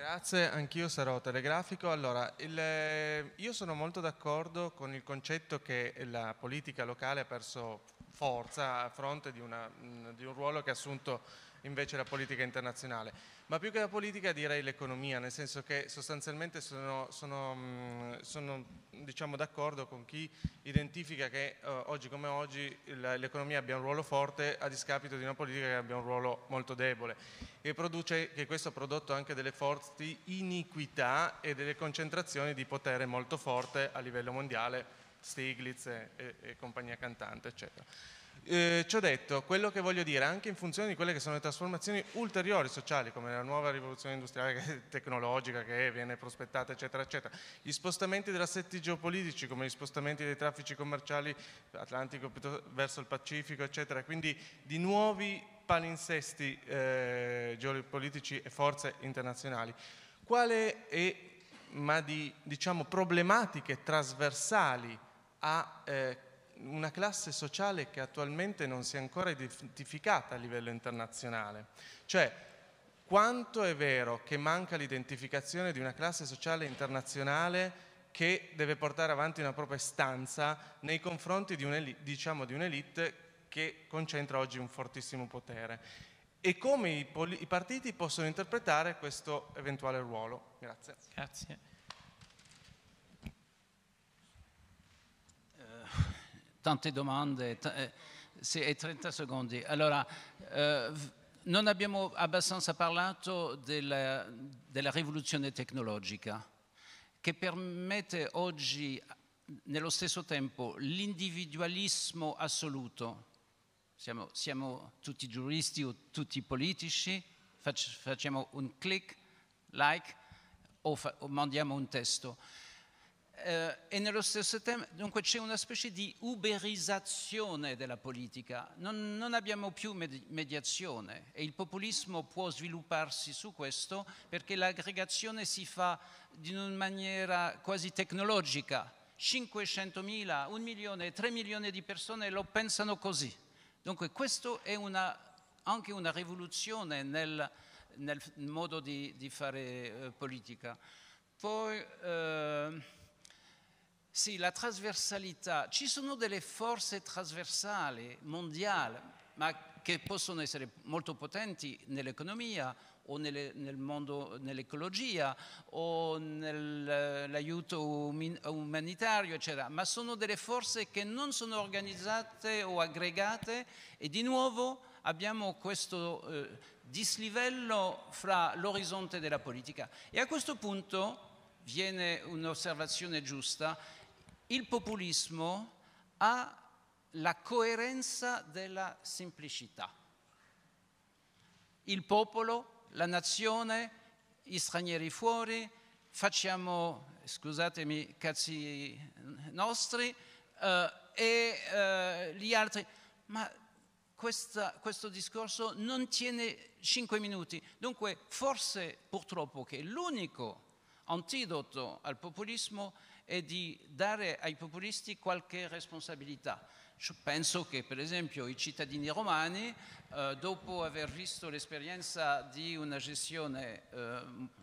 Grazie, anch'io sarò telegrafico. Allora, il, io sono molto d'accordo con il concetto che la politica locale ha perso forza a fronte di, una, di un ruolo che ha assunto invece la politica internazionale, ma più che la politica direi l'economia, nel senso che sostanzialmente sono, sono, sono diciamo, d'accordo con chi identifica che eh, oggi come oggi l'economia abbia un ruolo forte a discapito di una politica che abbia un ruolo molto debole, e produce, che questo ha prodotto anche delle forti iniquità e delle concentrazioni di potere molto forte a livello mondiale, Stiglitz e, e, e compagnia cantante, eccetera. Eh, ci ho detto, quello che voglio dire, anche in funzione di quelle che sono le trasformazioni ulteriori sociali, come la nuova rivoluzione industriale tecnologica che viene prospettata, eccetera, eccetera, gli spostamenti degli assetti geopolitici, come gli spostamenti dei traffici commerciali atlantico verso il Pacifico, eccetera, quindi di nuovi palinsesti eh, geopolitici e forze internazionali. Quale è, ma di diciamo, problematiche trasversali a eh, una classe sociale che attualmente non si è ancora identificata a livello internazionale. Cioè, quanto è vero che manca l'identificazione di una classe sociale internazionale che deve portare avanti una propria stanza nei confronti di un'elite, diciamo, di un'elite che concentra oggi un fortissimo potere, e come i, i partiti possono interpretare questo eventuale ruolo. Grazie. Grazie. Tante domande, sì, e trenta secondi. Allora, eh, non abbiamo abbastanza parlato della, della rivoluzione tecnologica, che permette oggi nello stesso tempo l'individualismo assoluto. Siamo, siamo tutti giuristi o tutti politici, fac, facciamo un click, like o, fa, o mandiamo un testo. Eh, e nello stesso tempo, dunque, c'è una specie di uberizzazione della politica, non, non abbiamo più med mediazione, e il populismo può svilupparsi su questo, perché l'aggregazione si fa in una maniera quasi tecnologica. cinquecentomila, un milione, tre milioni di persone lo pensano così. Dunque questo è una, anche una rivoluzione nel, nel modo di, di fare eh, politica. Poi eh, sì, la trasversalità, ci sono delle forze trasversali mondiali, ma che possono essere molto potenti nell'economia o nelle, nel mondo, nell'ecologia o nell'aiuto um, umanitario, eccetera, ma sono delle forze che non sono organizzate o aggregate, e di nuovo abbiamo questo eh, dislivello fra l'orizzonte della politica. E a questo punto viene un'osservazione giusta: il populismo ha la coerenza della semplicità. Il popolo, la nazione, gli stranieri fuori, facciamo, scusatemi, cazzi nostri, eh, e eh, gli altri. Ma questa, questo discorso non tiene cinque minuti. Dunque forse purtroppo che l'unico antidoto al populismo è di dare ai populisti qualche responsabilità. Io penso che per esempio i cittadini romani, eh, dopo aver visto l'esperienza di una gestione eh,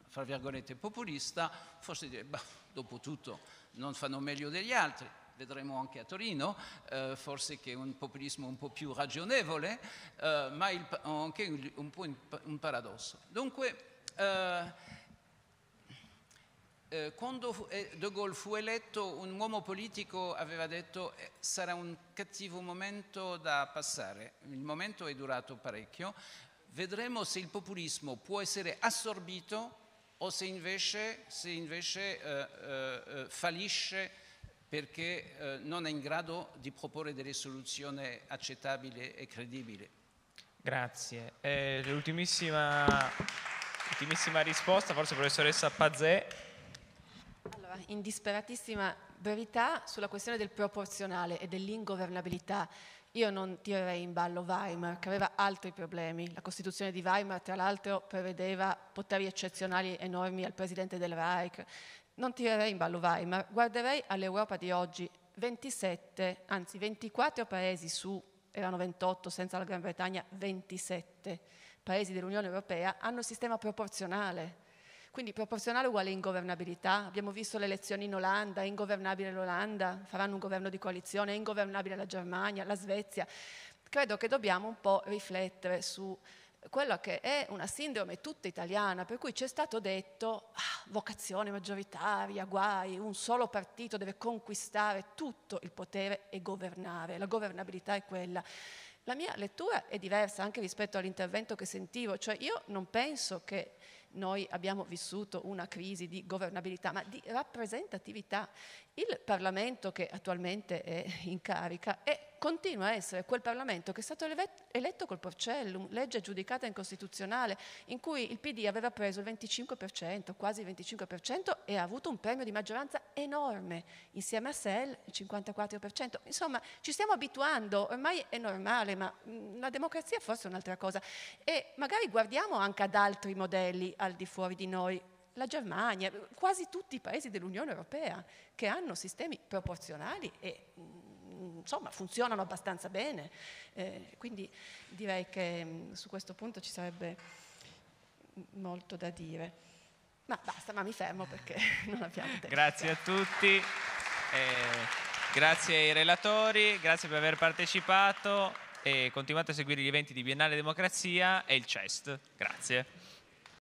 fra virgolette populista, forse dire, bah, dopo tutto non fanno meglio degli altri, vedremo anche a Torino, eh, forse che è un populismo un po' più ragionevole, eh, ma il, anche un, un po' un paradosso. Dunque, eh, quando De Gaulle fu eletto, un uomo politico aveva detto che sarà un cattivo momento da passare. Il momento è durato parecchio. Vedremo se il populismo può essere assorbito o se invece, se invece eh, eh, fallisce, perché eh, non è in grado di proporre delle soluzioni accettabili e credibili. Grazie. Eh, l'ultimissima, l'ultimissima risposta, forse professoressa Pazzè. In disperatissima verità sulla questione del proporzionale e dell'ingovernabilità. Io non tirerei in ballo Weimar, che aveva altri problemi. La Costituzione di Weimar, tra l'altro, prevedeva poteri eccezionali enormi al presidente del Reich. Non tirerei in ballo Weimar, guarderei all'Europa di oggi. ventisette, anzi ventiquattro paesi su, erano ventotto senza la Gran Bretagna, ventisette paesi dell'Unione Europea hanno il sistema proporzionale. Quindi proporzionale uguale ingovernabilità. Abbiamo visto le elezioni in Olanda, è ingovernabile l'Olanda, faranno un governo di coalizione, è ingovernabile la Germania, la Svezia. Credo che dobbiamo un po' riflettere su quella che è una sindrome tutta italiana, per cui ci è stato detto ah, vocazione maggioritaria, guai, un solo partito deve conquistare tutto il potere e governare. La governabilità è quella. La mia lettura è diversa anche rispetto all'intervento che sentivo, cioè io non penso che noi abbiamo vissuto una crisi di governabilità, ma di rappresentatività. Il Parlamento che attualmente è in carica è, continua a essere quel Parlamento che è stato eletto col Porcellum, legge giudicata incostituzionale, in cui il P D aveva preso il venticinque per cento, quasi il venticinque per cento, e ha avuto un premio di maggioranza enorme, insieme a S E L il cinquantaquattro per cento. Insomma, ci stiamo abituando, ormai è normale, ma la democrazia è forse un'altra cosa. E magari guardiamo anche ad altri modelli al di fuori di noi, la Germania, quasi tutti i paesi dell'Unione Europea che hanno sistemi proporzionali e insomma funzionano abbastanza bene, eh, quindi direi che mh, su questo punto ci sarebbe molto da dire, ma basta, ma mi fermo perché non abbiamo tempo. Grazie a tutti, eh, grazie ai relatori, grazie per aver partecipato e continuate a seguire gli eventi di Biennale Democrazia e il C E S T. Grazie.